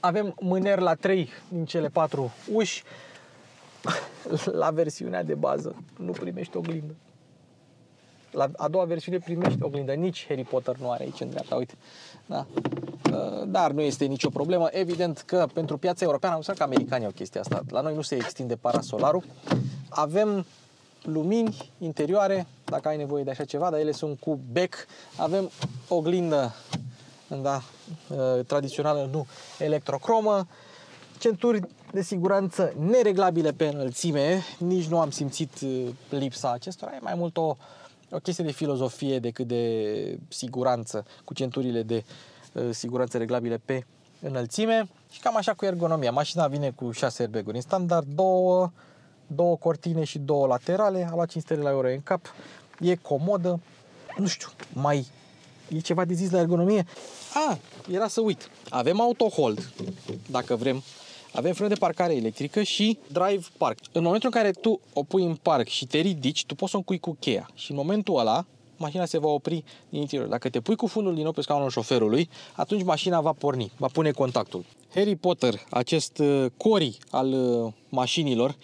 Avem mâner la 3 din cele 4 uși. La versiunea de bază nu primești oglindă. La a doua versiune primești oglindă. Nici Harry Potter nu are aici în dreapta, uite. Da. Dar nu este nicio problemă. Evident că pentru piața europeană, am zis că americanii au chestia asta. La noi nu se extinde parasolarul. Avem lumini interioare, dacă ai nevoie de așa ceva, dar ele sunt cu bec. Avem oglindă, da, tradițională, nu, electrocromă. Centuri de siguranță nereglabile pe înălțime, nici nu am simțit lipsa acestora, e mai mult o chestie de filozofie decât de siguranță, cu centurile de siguranță reglabile pe înălțime și cam așa cu ergonomia. Mașina vine cu 6 airbag-uri în standard, două cortine și două laterale, a luat 5 stele la euro în cap, e comodă, nu știu, mai e ceva de zis la ergonomie? Era să uit, avem auto hold, dacă vrem. Avem frână de parcare electrică și drive park. În momentul în care tu o pui în parc și te ridici, tu poți să încui cu cheia. Și în momentul ăla, mașina se va opri din interior. Dacă te pui cu fundul din nou pe scaunul șoferului, atunci mașina va porni, va pune contactul. Harry Potter, acest cori al mașinilor,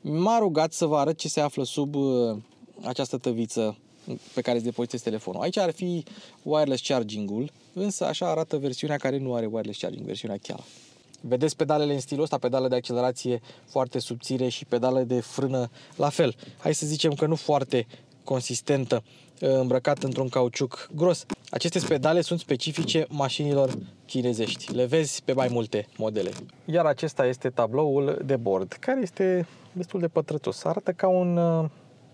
m-a rugat să vă arăt ce se află sub această tăviță pe care îți depozitezi telefonul. Aici ar fi wireless charging-ul, însă așa arată versiunea care nu are wireless charging, versiunea Kia. Vedeți pedalele în stilul ăsta, pedale de accelerație foarte subțire și pedale de frână la fel. Hai să zicem că nu foarte consistentă, îmbrăcat într-un cauciuc gros. Aceste pedale sunt specifice mașinilor chinezești. Le vezi pe mai multe modele. Iar acesta este tabloul de bord, care este destul de pătrățos. Arată ca un,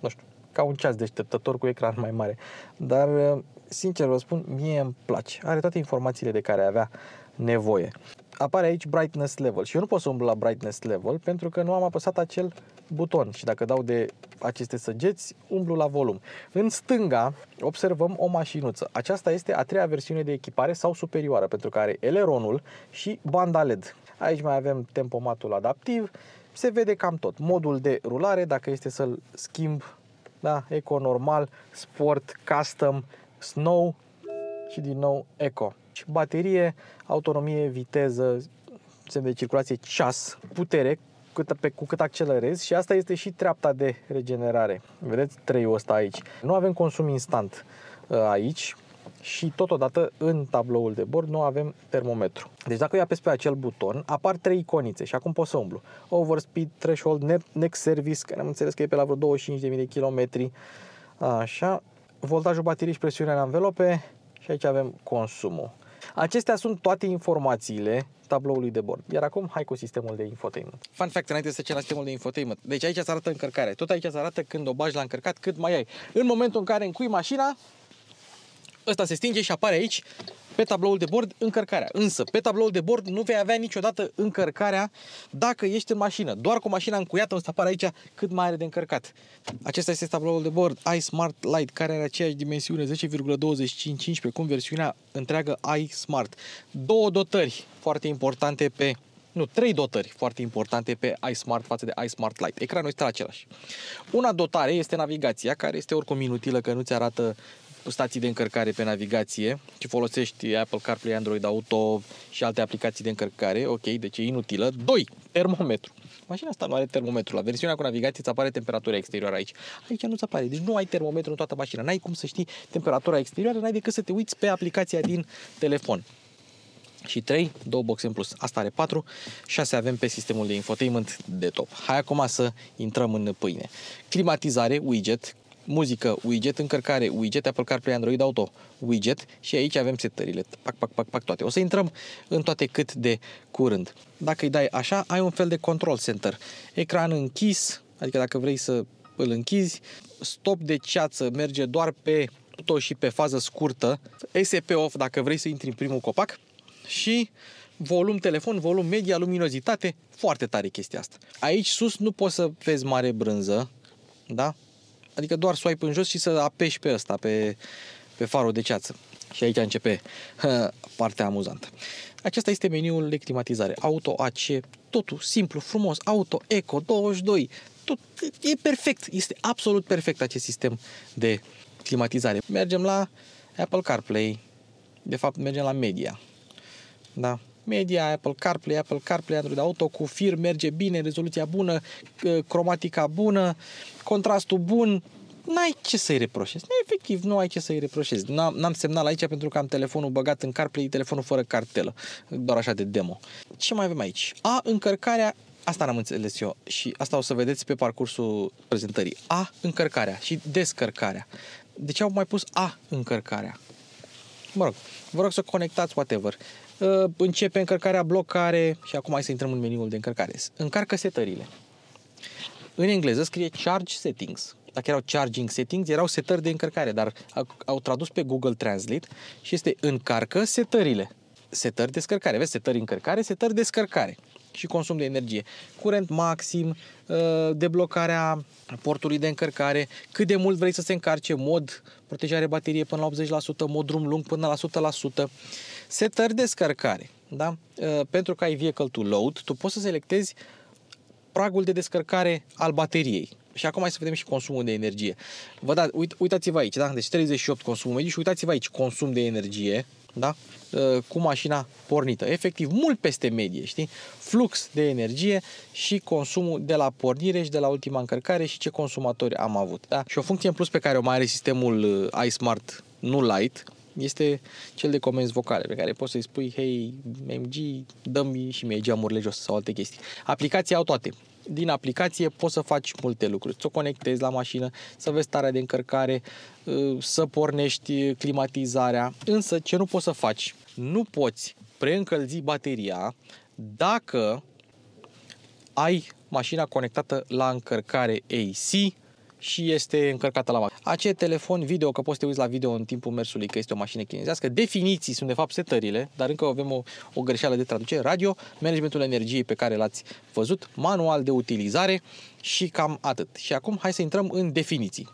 nu știu, ca un ceas deșteptător cu ecran mai mare. Dar, sincer vă spun, mie îmi place. Are toate informațiile de care avea nevoie. Apare aici brightness level și eu nu pot să umblu la brightness level pentru că nu am apăsat acel buton și dacă dau de aceste săgeți, umblu la volum. În stânga observăm o mașinuță. Aceasta este a treia versiune de echipare sau superioară pentru că are eleronul și banda LED. Aici mai avem tempomatul adaptiv, se vede cam tot. Modul de rulare, dacă este să-l schimb, da, eco normal, sport, custom, snow și din nou eco. Baterie, autonomie, viteză, semn de circulație, ceas, putere, cu cât accelerezi, și asta este și treapta de regenerare. Vedeți treiul ăsta aici. Nu avem consum instant aici și totodată în tabloul de bord nu avem termometru. Deci dacă eu apes pe acel buton, apar trei iconițe și acum pot să umblu. Overspeed, threshold, next service, care am înțeles că e pe la vreo 25.000 de kilometri. Așa, voltajul bateriei și presiunea în anvelope și aici avem consumul. Acestea sunt toate informațiile tabloului de bord. Iar acum, hai cu sistemul de infotainment. Fun fact, înainte să trecem la sistemul de infotainment. Deci aici se arată încărcarea. Tot aici se arată când o bagi la încărcat, cât mai ai. În momentul în care încui mașina, ăsta se stinge și apare aici, pe tabloul de bord, încărcarea. Însă, pe tabloul de bord nu vei avea niciodată încărcarea dacă ești în mașină. Doar cu mașina încuiată o să apare aici cât mai are de încărcat. Acesta este tabloul de bord iSmart Lite, care are aceeași dimensiune, 10,25 precum versiunea întreagă iSmart. Trei dotări foarte importante pe iSmart față de iSmart Lite. Ecranul este același. Una dotare este navigația, care este oricum inutilă că nu-ți arată stații de încărcare pe navigație, ci folosești Apple CarPlay, Android Auto și alte aplicații de încărcare, ok, deci e inutilă. 2. Termometru. Mașina asta nu are termometru. La versiunea cu navigație îți apare temperatura exterioară aici. Aici nu-ți apare, deci nu ai termometru în toată mașina. N-ai cum să știi temperatura exterioară, n-ai decât să te uiți pe aplicația din telefon. Și 3, două boxe în plus. Asta are 4, 6 avem pe sistemul de infotainment de top. Hai acum să intrăm în pâine. Climatizare, widget, muzică, widget, încărcare, widget, Apple CarPlay, Android Auto, widget și aici avem setările, pac, pac, pac, pac, toate. O să intrăm în toate cât de curând. Dacă îi dai așa, ai un fel de control center. Ecran închis, adică dacă vrei să îl închizi, stop de ceață, merge doar pe auto și pe fază scurtă, SP off dacă vrei să intri în primul copac și volum telefon, volum media, luminozitate, foarte tare chestia asta. Aici sus nu poți să vezi mare brânză, da? Adică doar swipe în jos și să apeși pe ăsta, pe farul de ceață. Și aici începe partea amuzantă. Acesta este meniul de climatizare. Auto, AC, totul simplu, frumos, auto, eco, 22. Tot, e perfect, este absolut perfect acest sistem de climatizare. Mergem la Apple CarPlay, de fapt mergem la media. Da? Media, Apple CarPlay, Android Auto cu fir merge bine, rezoluția bună, cromatica bună, contrastul bun, n-ai ce să-i reproșezi, efectiv nu ai ce să-i reproșezi. N-am semnal aici pentru că am telefonul băgat în CarPlay, telefonul fără cartelă, doar așa de demo. Ce mai avem aici? Încărcarea, asta n-am înțeles eu și asta o să vedeți pe parcursul prezentării. Încărcarea și descărcarea. De ce au mai pus încărcarea? Mă rog, vă rog să conectați whatever. Începe încărcarea, blocare și acum hai să intrăm în meniul de încărcare. Încarcă setările. În engleză scrie charge settings. Dacă erau charging settings, erau setări de încărcare, dar au tradus pe Google Translate și este încarcă setările. Setări descărcare. Vezi, setări încărcare, setări descărcare și consum de energie. Curent maxim, deblocarea portului de încărcare, cât de mult vrei să se încarce, mod protejare baterie până la 80%, mod drum lung până la 100%. Setări descărcare, da? Pentru că ai vehicle to load, tu poți să selectezi pragul de descărcare al bateriei. Și acum hai să vedem și consumul de energie. Uitați-vă aici, da? Deci 38 consumul mediu și uitați-vă aici consum de energie, da? Cu mașina pornită. Efectiv, mult peste medie, știi? Flux de energie și consumul de la pornire și de la ultima încărcare și ce consumatori am avut, da? Și o funcție în plus pe care o mai are sistemul iSmart, nu Lite, este cel de comenzi vocale, pe care poți să-i spui, hei, MG, dă-mi și mie geamurile jos sau alte chestii. Aplicații au toate. Din aplicație poți să faci multe lucruri. Să o conectezi la mașină, să vezi starea de încărcare, să pornești climatizarea. Însă, ce nu poți să faci? Nu poți preîncălzi bateria dacă ai mașina conectată la încărcare AC și este încărcată la maxim. Acel telefon video, că poți să te uiți la video în timpul mersului, că este o mașină chinezească. Definiții sunt de fapt setările, dar încă avem o greșeală de traducere. Radio, managementul energiei pe care l-ați văzut, manual de utilizare și cam atât. Și acum hai să intrăm în definiții.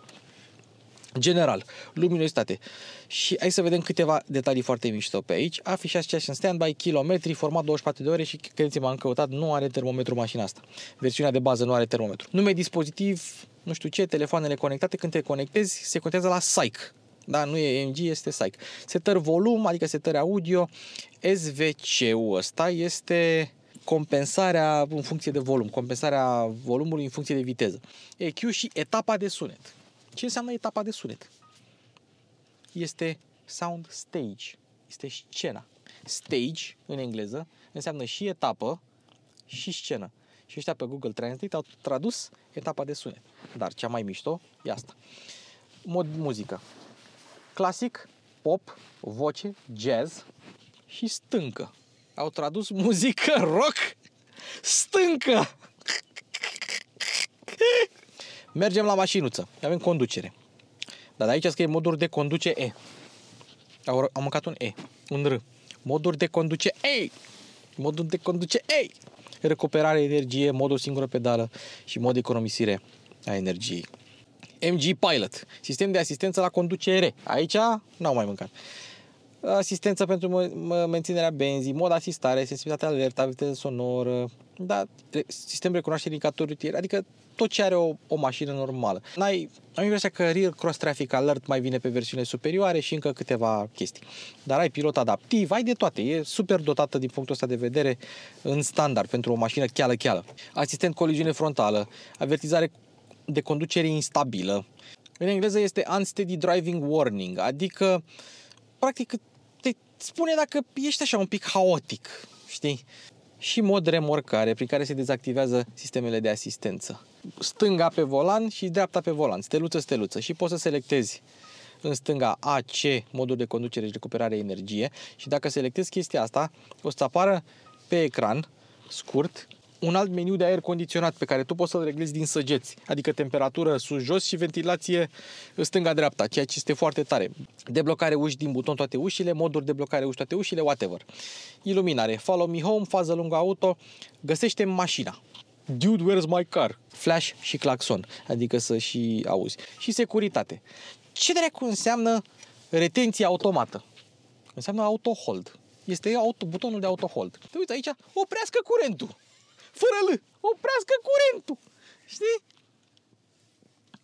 General, luminositate. Și hai să vedem câteva detalii foarte mișto pe aici. Afișați ceas în standby, kilometri, format 24 de ore și credeți-mă, am căutat, nu are termometru mașina asta. Versiunea de bază nu are termometru. Nume dispozitiv, nu știu ce, telefoanele conectate, când te conectezi, se contează la SAIC. Da, nu e MG, este SAIC. Setări volum, adică setări audio. SVC-ul ăsta este compensarea în funcție de volum, compensarea volumului în funcție de viteză. EQ și etapa de sunet. Ce înseamnă etapa de sunet? Este sound stage, este scena. Stage, în engleză, înseamnă și etapă și scenă. Și ăștia pe Google Translate au tradus etapa de sunet. Dar cea mai mișto e asta. Mod muzică. Clasic, pop, voce, jazz și stâncă. Au tradus muzică rock, stâncă. Mergem la mașinuță. Avem conducere. Dar de aici scrie moduri de conduce E. Am mâncat un E, un R. Moduri de conduce E. Modul de conduce E. Recuperare energie, modul singură pedală și mod de economisire a energiei. MG Pilot, sistem de asistență la conducere. Aici n-au mai mâncat. Asistență pentru menținerea benzii, mod asistare, sensibilitate alertă, viteză sonoră, da, sistem recunoaștere indicator rutier, adică tot ce are o mașină normală. Am impresia că Rear Cross Traffic Alert mai vine pe versiune superioare și încă câteva chestii. Dar ai pilot adaptiv, ai de toate, e super dotată din punctul ăsta de vedere în standard pentru o mașină cheală-cheală. Asistent coliziune frontală, avertizare de conducere instabilă. În engleză este Unsteady Driving Warning, adică practic te spune dacă ești așa un pic haotic, știi? Și mod remorcare, prin care se dezactivează sistemele de asistență. Stânga pe volan și dreapta pe volan, steluță, steluță. Și poți să selectezi în stânga AC, modul de conducere și recuperare energie. Și dacă selectezi chestia asta, o să apară pe ecran, scurt, un alt meniu de aer condiționat pe care tu poți să-l reglezi din săgeți, adică temperatură sus-jos și ventilație stânga-dreapta, ceea ce este foarte tare. Deblocare uși din buton toate ușile, moduri de blocare uși toate ușile, whatever. Iluminare, follow me home, fază lungă auto, găsește mașina. Dude, where's my car? Flash și claxon, adică să și auzi. Și securitate. Ce dracu înseamnă retenție automată? Înseamnă auto-hold. Este butonul de auto-hold. Te uiți aici, oprească curentul. Fără L, oprească curentul, știi?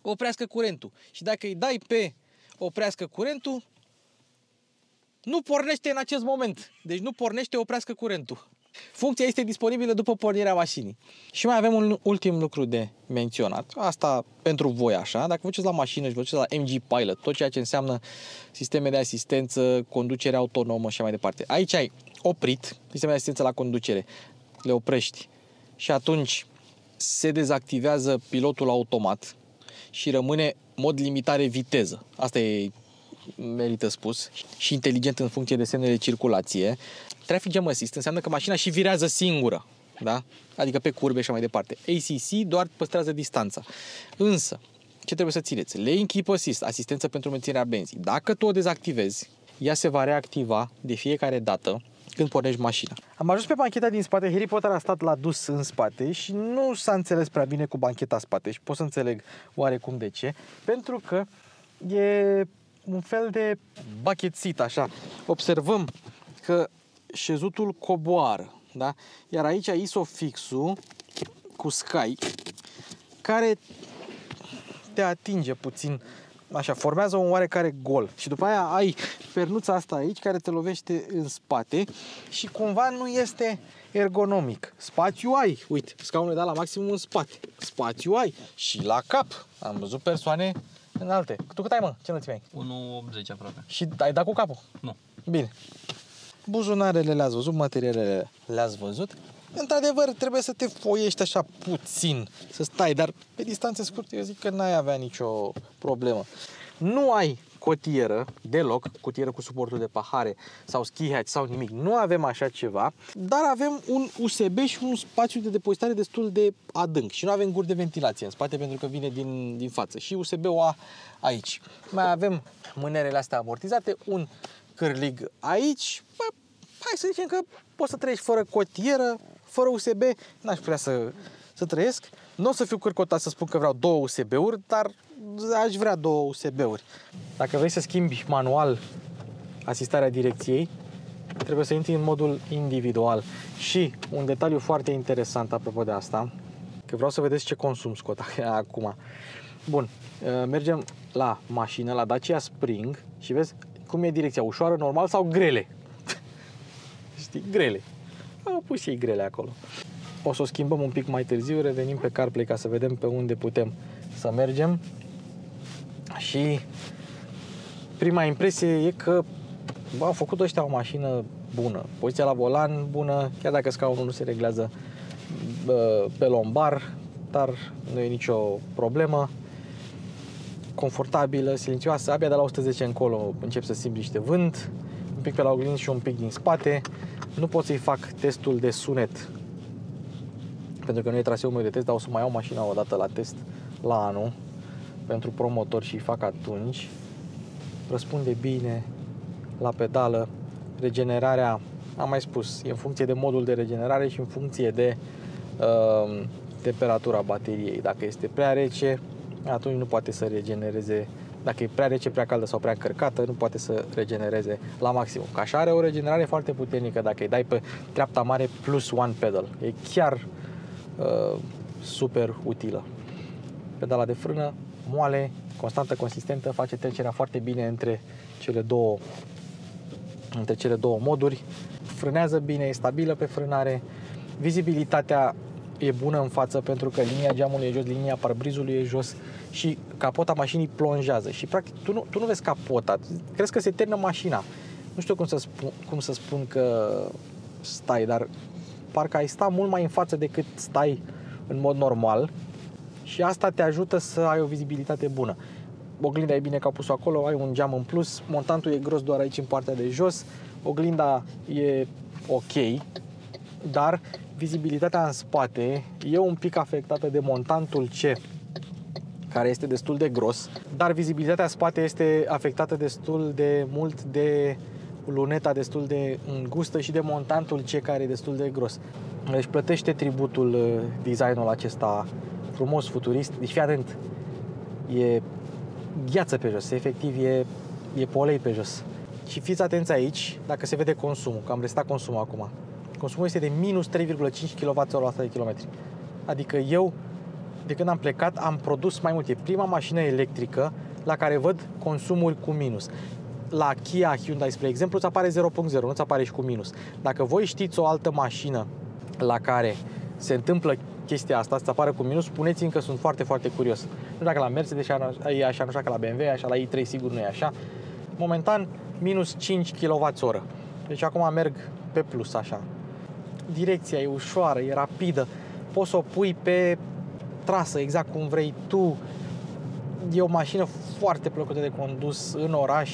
Oprească curentul. Și dacă îi dai pe oprească curentul, nu pornește în acest moment. Deci nu pornește, oprească curentul. Funcția este disponibilă după pornirea mașinii. Și mai avem un ultim lucru de menționat. Asta pentru voi așa. Dacă vă duceți la mașină și vă duceți la MG Pilot, tot ceea ce înseamnă sisteme de asistență, conducere autonomă și mai departe. Aici ai oprit sistemele de asistență la conducere. Le oprești. Și atunci se dezactivează pilotul automat și rămâne mod limitare viteză. Asta e, merită spus, și inteligent în funcție de semnele de circulație. Traffic Jam Assist înseamnă că mașina și virează singură, da? Adică pe curbe și mai departe. ACC doar păstrează distanța. Însă, ce trebuie să țineți? Lane Keep Assist, asistență pentru menținerea benzii. Dacă tu o dezactivezi, ea se va reactiva de fiecare dată când pornești mașina. Am ajuns pe bancheta din spate, Harry Potter a stat la dus în spate și nu s-a înțeles prea bine cu bancheta spate și pot să înțeleg oarecum de ce, pentru că e un fel de bucket seat, așa. Observăm că șezutul coboară, da? Iar aici isofixul cu sky, care te atinge puțin, așa, formează un oarecare gol și după aia ai pernuța asta aici care te lovește în spate și cumva nu este ergonomic. Spațiu ai, uite, scaunul e dat la maximum în spate, spațiu ai și la cap. Am văzut persoane înalte. Tu cât ai, mă? Ce înălțime ai? 1,80 aproape. Și ai dat cu capul? Nu. Bine. Buzunarele le-ați văzut, materialele le-ați văzut. Într-adevăr, trebuie să te foiești așa puțin, să stai, dar pe distanțe scurte eu zic că n-ai avea nicio problemă. Nu ai cotieră deloc, cotieră cu suportul de pahare sau ski hatch sau nimic, nu avem așa ceva, dar avem un USB și un spațiu de depozitare destul de adânc și nu avem guri de ventilație în spate pentru că vine din față și USB-ul aici. Mai avem mânerele astea amortizate, un cârlig aici, bă, hai să zicem că poți să trăiești fără cotieră, fără USB, n-aș putea să trăiesc. Nu o să fiu cârcotat să spun că vreau 2 USB-uri, dar aș vrea 2 USB-uri. Dacă vrei să schimbi manual asistarea direcției, trebuie să intri în modul individual. Și un detaliu foarte interesant apropo de asta, că vreau să vedeți ce consum scot acum. Bun, mergem la mașină, la Dacia Spring și vezi cum e direcția, ușoară, normal sau grele. Grele. Au pus ei grele acolo. O să o schimbăm un pic mai târziu, revenim pe CarPlay ca să vedem pe unde putem să mergem. Și prima impresie e că au făcut ăștia o mașină bună. Poziția la volan bună, chiar dacă scaunul nu se reglează pe lombar, dar nu e nicio problemă. Confortabilă, silențioasă, abia de la 110 încolo încep să simți niște vânt, un pic pe la oglinzi și un pic din spate. Nu pot să-i fac testul de sunet, pentru că nu e traseul meu de test, dar o să mai iau mașina o dată la test la anul, pentru promotor și fac atunci. Răspunde bine la pedală, regenerarea, am mai spus, e în funcție de modul de regenerare și în funcție de temperatura bateriei. Dacă este prea rece, atunci nu poate să regenereze, dacă e prea rece, prea caldă sau prea încărcată, nu poate să regenereze la maximum. Că așa are o regenerare foarte puternică dacă îi dai pe treapta mare plus one pedal. E chiar super utilă. Pedala de frână moale, constantă, consistentă, face trecerea foarte bine între cele două moduri. Frânează bine, e stabilă pe frânare. Vizibilitatea e bună în față pentru că linia geamului e jos, linia parbrizului e jos și capota mașinii plonjează. Și practic tu nu vezi capota, crezi că se termină mașina. Nu știu cum să spun că stai, dar parcă ai sta mult mai în față decât stai în mod normal și asta te ajută să ai o vizibilitate bună. Oglinda e bine că a pus-o acolo, ai un geam în plus, montantul e gros doar aici în partea de jos, oglinda e ok, dar vizibilitatea în spate e un pic afectată de montantul C, care este destul de gros, dar vizibilitatea în spate este afectată destul de mult de luneta destul de îngustă și de montantul C, care e destul de gros. Deci plătește tributul designul acesta frumos, futurist. Deci fii atent, e gheață pe jos, efectiv e polei pe jos. Și fiți atenți aici, dacă se vede consumul, că am restat consumul acum. Consumul este de minus 3,5 kWh/km. Adică eu, de când am plecat, am produs mai mult. E prima mașină electrică la care văd consumuri cu minus. La Kia, Hyundai, spre exemplu, îți apare 0.0, nu-ți apare și cu minus. Dacă voi știți o altă mașină la care se întâmplă chestia asta, îți apare cu minus, spuneți-mi că sunt foarte, foarte curios. Nu dacă la Mercedes e așa, nu știu că la BMW e așa, la i3 sigur nu e așa. Momentan, minus 5 kWh. Deci acum merg pe plus, așa. Direcția e ușoară, e rapidă, poți să o pui pe trasă exact cum vrei tu. E o mașină foarte plăcută de condus în oraș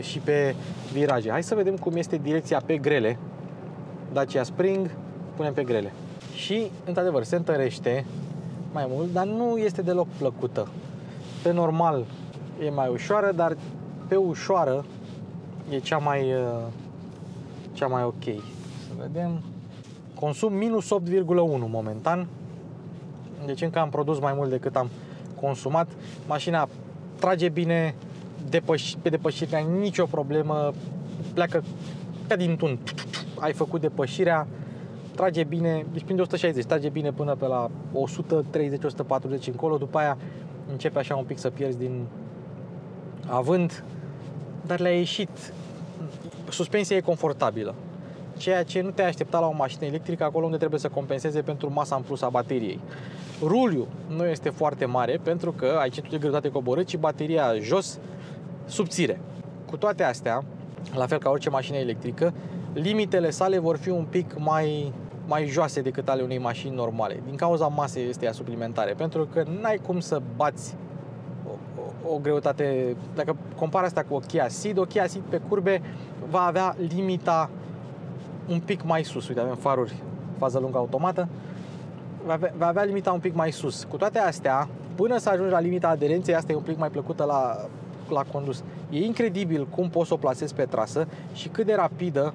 și pe viraje. Hai să vedem cum este direcția pe grele. Dacia Spring, punem pe grele. Și, într-adevăr, se întărește mai mult, dar nu este deloc plăcută. Pe normal e mai ușoară, dar pe ușoară e cea mai ok. Să vedem. Consum minus 8,1 momentan, deci încă am produs mai mult decât am consumat. Mașina trage bine, pe depășirea nicio problemă, pleacă ca din tun. Ai făcut depășirea, trage bine, deci prin de 160, trage bine până pe la 130-140 încolo, după aia începe așa un pic să pierzi din avânt, dar le-a ieșit. Suspensia e confortabilă, ceea ce nu te-ai aștepta la o mașină electrică, acolo unde trebuie să compenseze pentru masa în plus a bateriei. Ruliu nu este foarte mare pentru că ai centru de greutate coborât și bateria jos subțire. Cu toate astea, la fel ca orice mașină electrică, limitele sale vor fi un pic mai joase decât ale unei mașini normale, din cauza masei esteia suplimentare, pentru că n-ai cum să bați o greutate. Dacă compari asta cu o Kia Ceed, o Kia Ceed pe curbe va avea limita un pic mai sus, uite, avem faruri fază lungă automată, va avea limita un pic mai sus. Cu toate astea, până să ajungi la limita aderenței, asta e un pic mai plăcută la condus. E incredibil cum poți să o plasezi pe trasă și cât de rapidă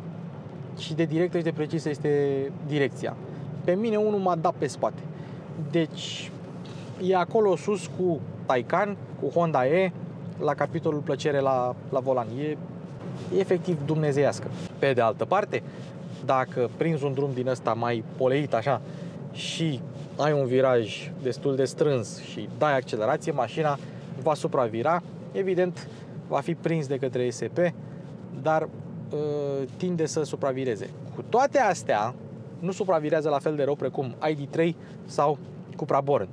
și de directă și de precisă este direcția. Pe mine unul m-a dat pe spate. Deci e acolo sus cu Taycan, cu Honda E, la capitolul plăcere la volan. E efectiv dumnezeiască. Pe de altă parte, dacă prinzi un drum din ăsta mai poleit așa și ai un viraj destul de strâns și dai accelerație, mașina va supravira, evident va fi prins de către ESP, dar tinde să supravireze. Cu toate astea, nu supravirează la fel de rău precum ID3 sau Cupra Born.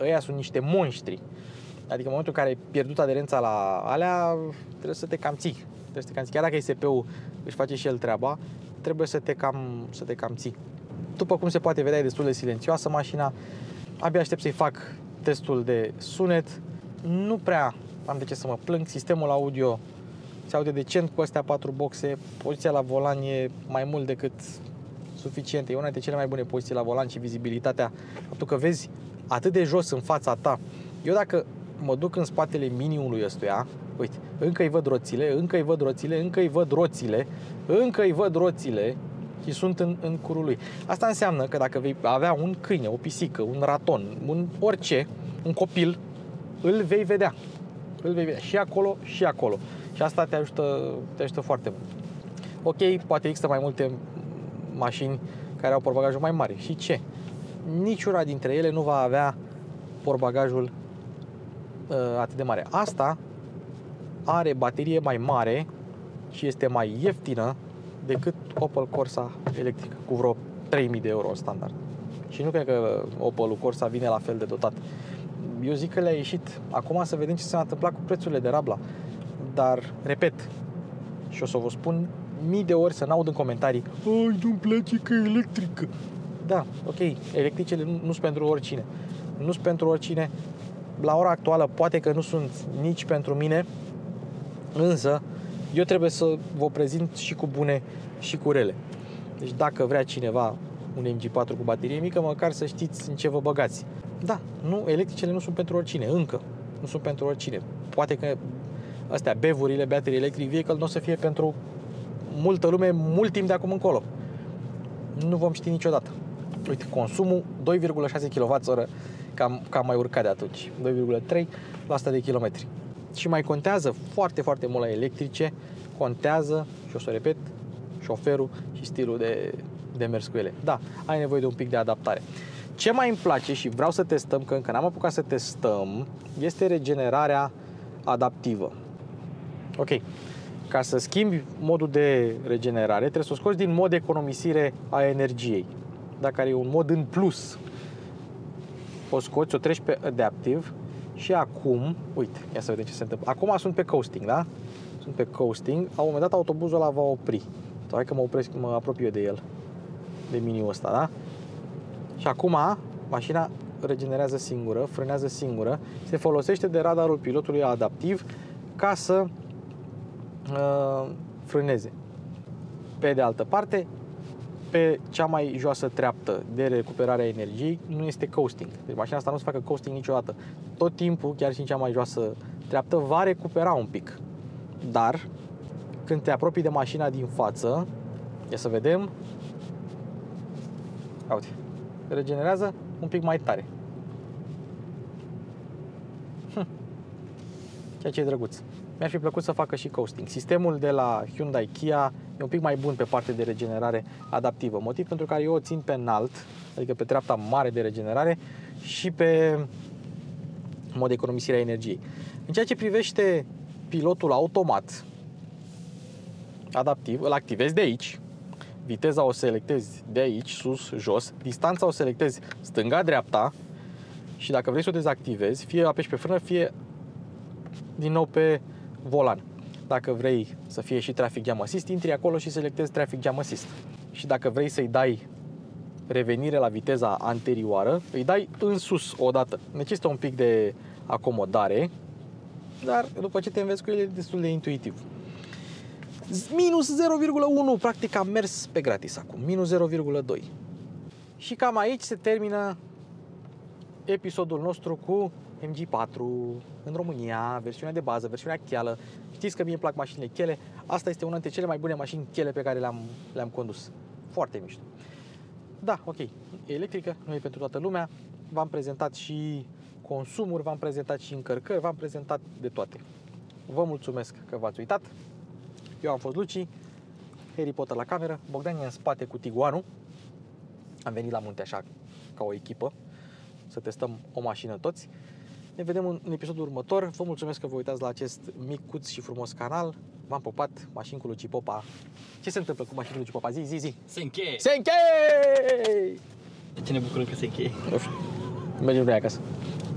Aia sunt niște monștri. Adică în momentul în care ai pierdut aderența la alea, trebuie să te cam ții. Trebuie să te cam ții. Chiar dacă ISP-ul își face și el treaba, trebuie să te cam ții. După cum se poate vedea, e destul de silențioasă mașina. Abia aștept să-i fac testul de sunet. Nu prea am de ce să mă plâng. Sistemul audio se aude decent cu astea 4 boxe. Poziția la volan e mai mult decât suficientă. E una dintre cele mai bune poziții la volan și vizibilitatea. Faptul că vezi atât de jos în fața ta. Eu dacă mă duc în spatele miniului ăstuia, uite, încă îi văd roțile și sunt în curul lui. Asta înseamnă că dacă vei avea un câine, o pisică, un raton, un copil, îl vei vedea și acolo și acolo. Și asta te ajută foarte mult. Ok, poate există mai multe mașini care au portbagajul mai mare. Și ce? Niciuna dintre ele nu va avea portbagajul atât de mare. Asta are baterie mai mare și este mai ieftină decât Opel Corsa electrică, cu vreo 3.000 de euro standard. Și nu cred că Opel Corsa vine la fel de dotat. Eu zic că le-a ieșit. Acum să vedem ce se va întâmpla cu prețurile de Rabla. Dar, repet, și o să vă spun mii de ori să n-aud în comentarii: ai, nu-mi place că e electrică. Da, ok, electricele nu sunt pentru oricine. Nu sunt pentru oricine. La ora actuală poate că nu sunt nici pentru mine, însă eu trebuie să vă prezint și cu bune și cu rele. Deci dacă vrea cineva un MG4 cu baterie mică, măcar să știți în ce vă băgați. Da, nu, electricele nu sunt pentru oricine, încă. Nu sunt pentru oricine. Poate că astea, BEV-urile, battery electric vehicle, nu o să fie pentru multă lume, mult timp de acum încolo. Nu vom ști niciodată. Uite, consumul 2,6 kWh, cam mai urcat de atunci, 2,3 la 100 de kilometri. Și mai contează foarte, foarte mult la electrice, contează, și o să repet, șoferul și stilul de mers cu ele. Da, ai nevoie de un pic de adaptare. Ce mai îmi place și vreau să testăm, că încă n-am apucat să testăm, este regenerarea adaptivă. Ok, ca să schimbi modul de regenerare, trebuie să o scoți din mod de economisire a energiei. Dacă are un mod în plus, o scoți, o treci pe adaptiv și acum, uite, ia să vedem ce se întâmplă. Acum sunt pe coasting, da? Sunt pe coasting. La un moment dat autobuzul ăla va opri. Hai că mă opresc, mă apropie de el, de mini-ul ăsta, da? Și acum mașina regenerează singură, frânează singură, se folosește de radarul pilotului adaptiv ca să frâneze. Pe de altă parte, pe cea mai joasă treaptă de recuperare a energiei nu este coasting. Deci mașina asta nu se facă coasting niciodată. Tot timpul, chiar și în cea mai joasă treaptă, va recupera un pic. Dar când te apropii de mașina din față, ia să vedem, uite, regenerează un pic mai tare. Ceea ce e drăguț. Mi-ar fi plăcut să facă și coasting. Sistemul de la Hyundai Kia e un pic mai bun pe partea de regenerare adaptivă. Motiv pentru care eu o țin pe înalt, adică pe treapta mare de regenerare și pe mod de economisire a energiei. În ceea ce privește pilotul automat adaptiv, îl activezi de aici. Viteza o selectezi de aici, sus, jos. Distanța o selectezi stânga-dreapta. Și dacă vrei să o dezactivezi, fie apeși pe frână, fie din nou pe volan. Dacă vrei să fie și Traffic Jam Assist, intri acolo și selectezi Traffic Jam Assist. Și dacă vrei să-i dai revenire la viteza anterioară, îi dai în sus odată. Necesită un pic de acomodare, dar după ce te înveți cu ele, e destul de intuitiv. Minus 0,1, practic am mers pe gratis acum, minus 0,2. Și cam aici se termină episodul nostru cu MG4 în România, versiunea de bază, versiunea cheală. Știți că mie îmi plac mașinile chele. Asta este una dintre cele mai bune mașini chele pe care le-am condus. Foarte mișto. Da, ok, e electrică, nu e pentru toată lumea. V-am prezentat și consumuri, v-am prezentat și încărcări, v-am prezentat de toate. Vă mulțumesc că v-ați uitat. Eu am fost Luci, Harry Potter la cameră, Bogdan e în spate cu Tiguanul. Am venit la munte așa, ca o echipă, să testăm o mașină toți. Ne vedem în episodul următor. Vă mulțumesc că vă uitați la acest micuț și frumos canal. M-am popat, Masini cu Luci Popa. Ce se întâmplă cu Masini cu Luci Popa? Zi! Se încheie! Se încheie! De ce ne bucurăm că se încheie? Mergem noi acasă.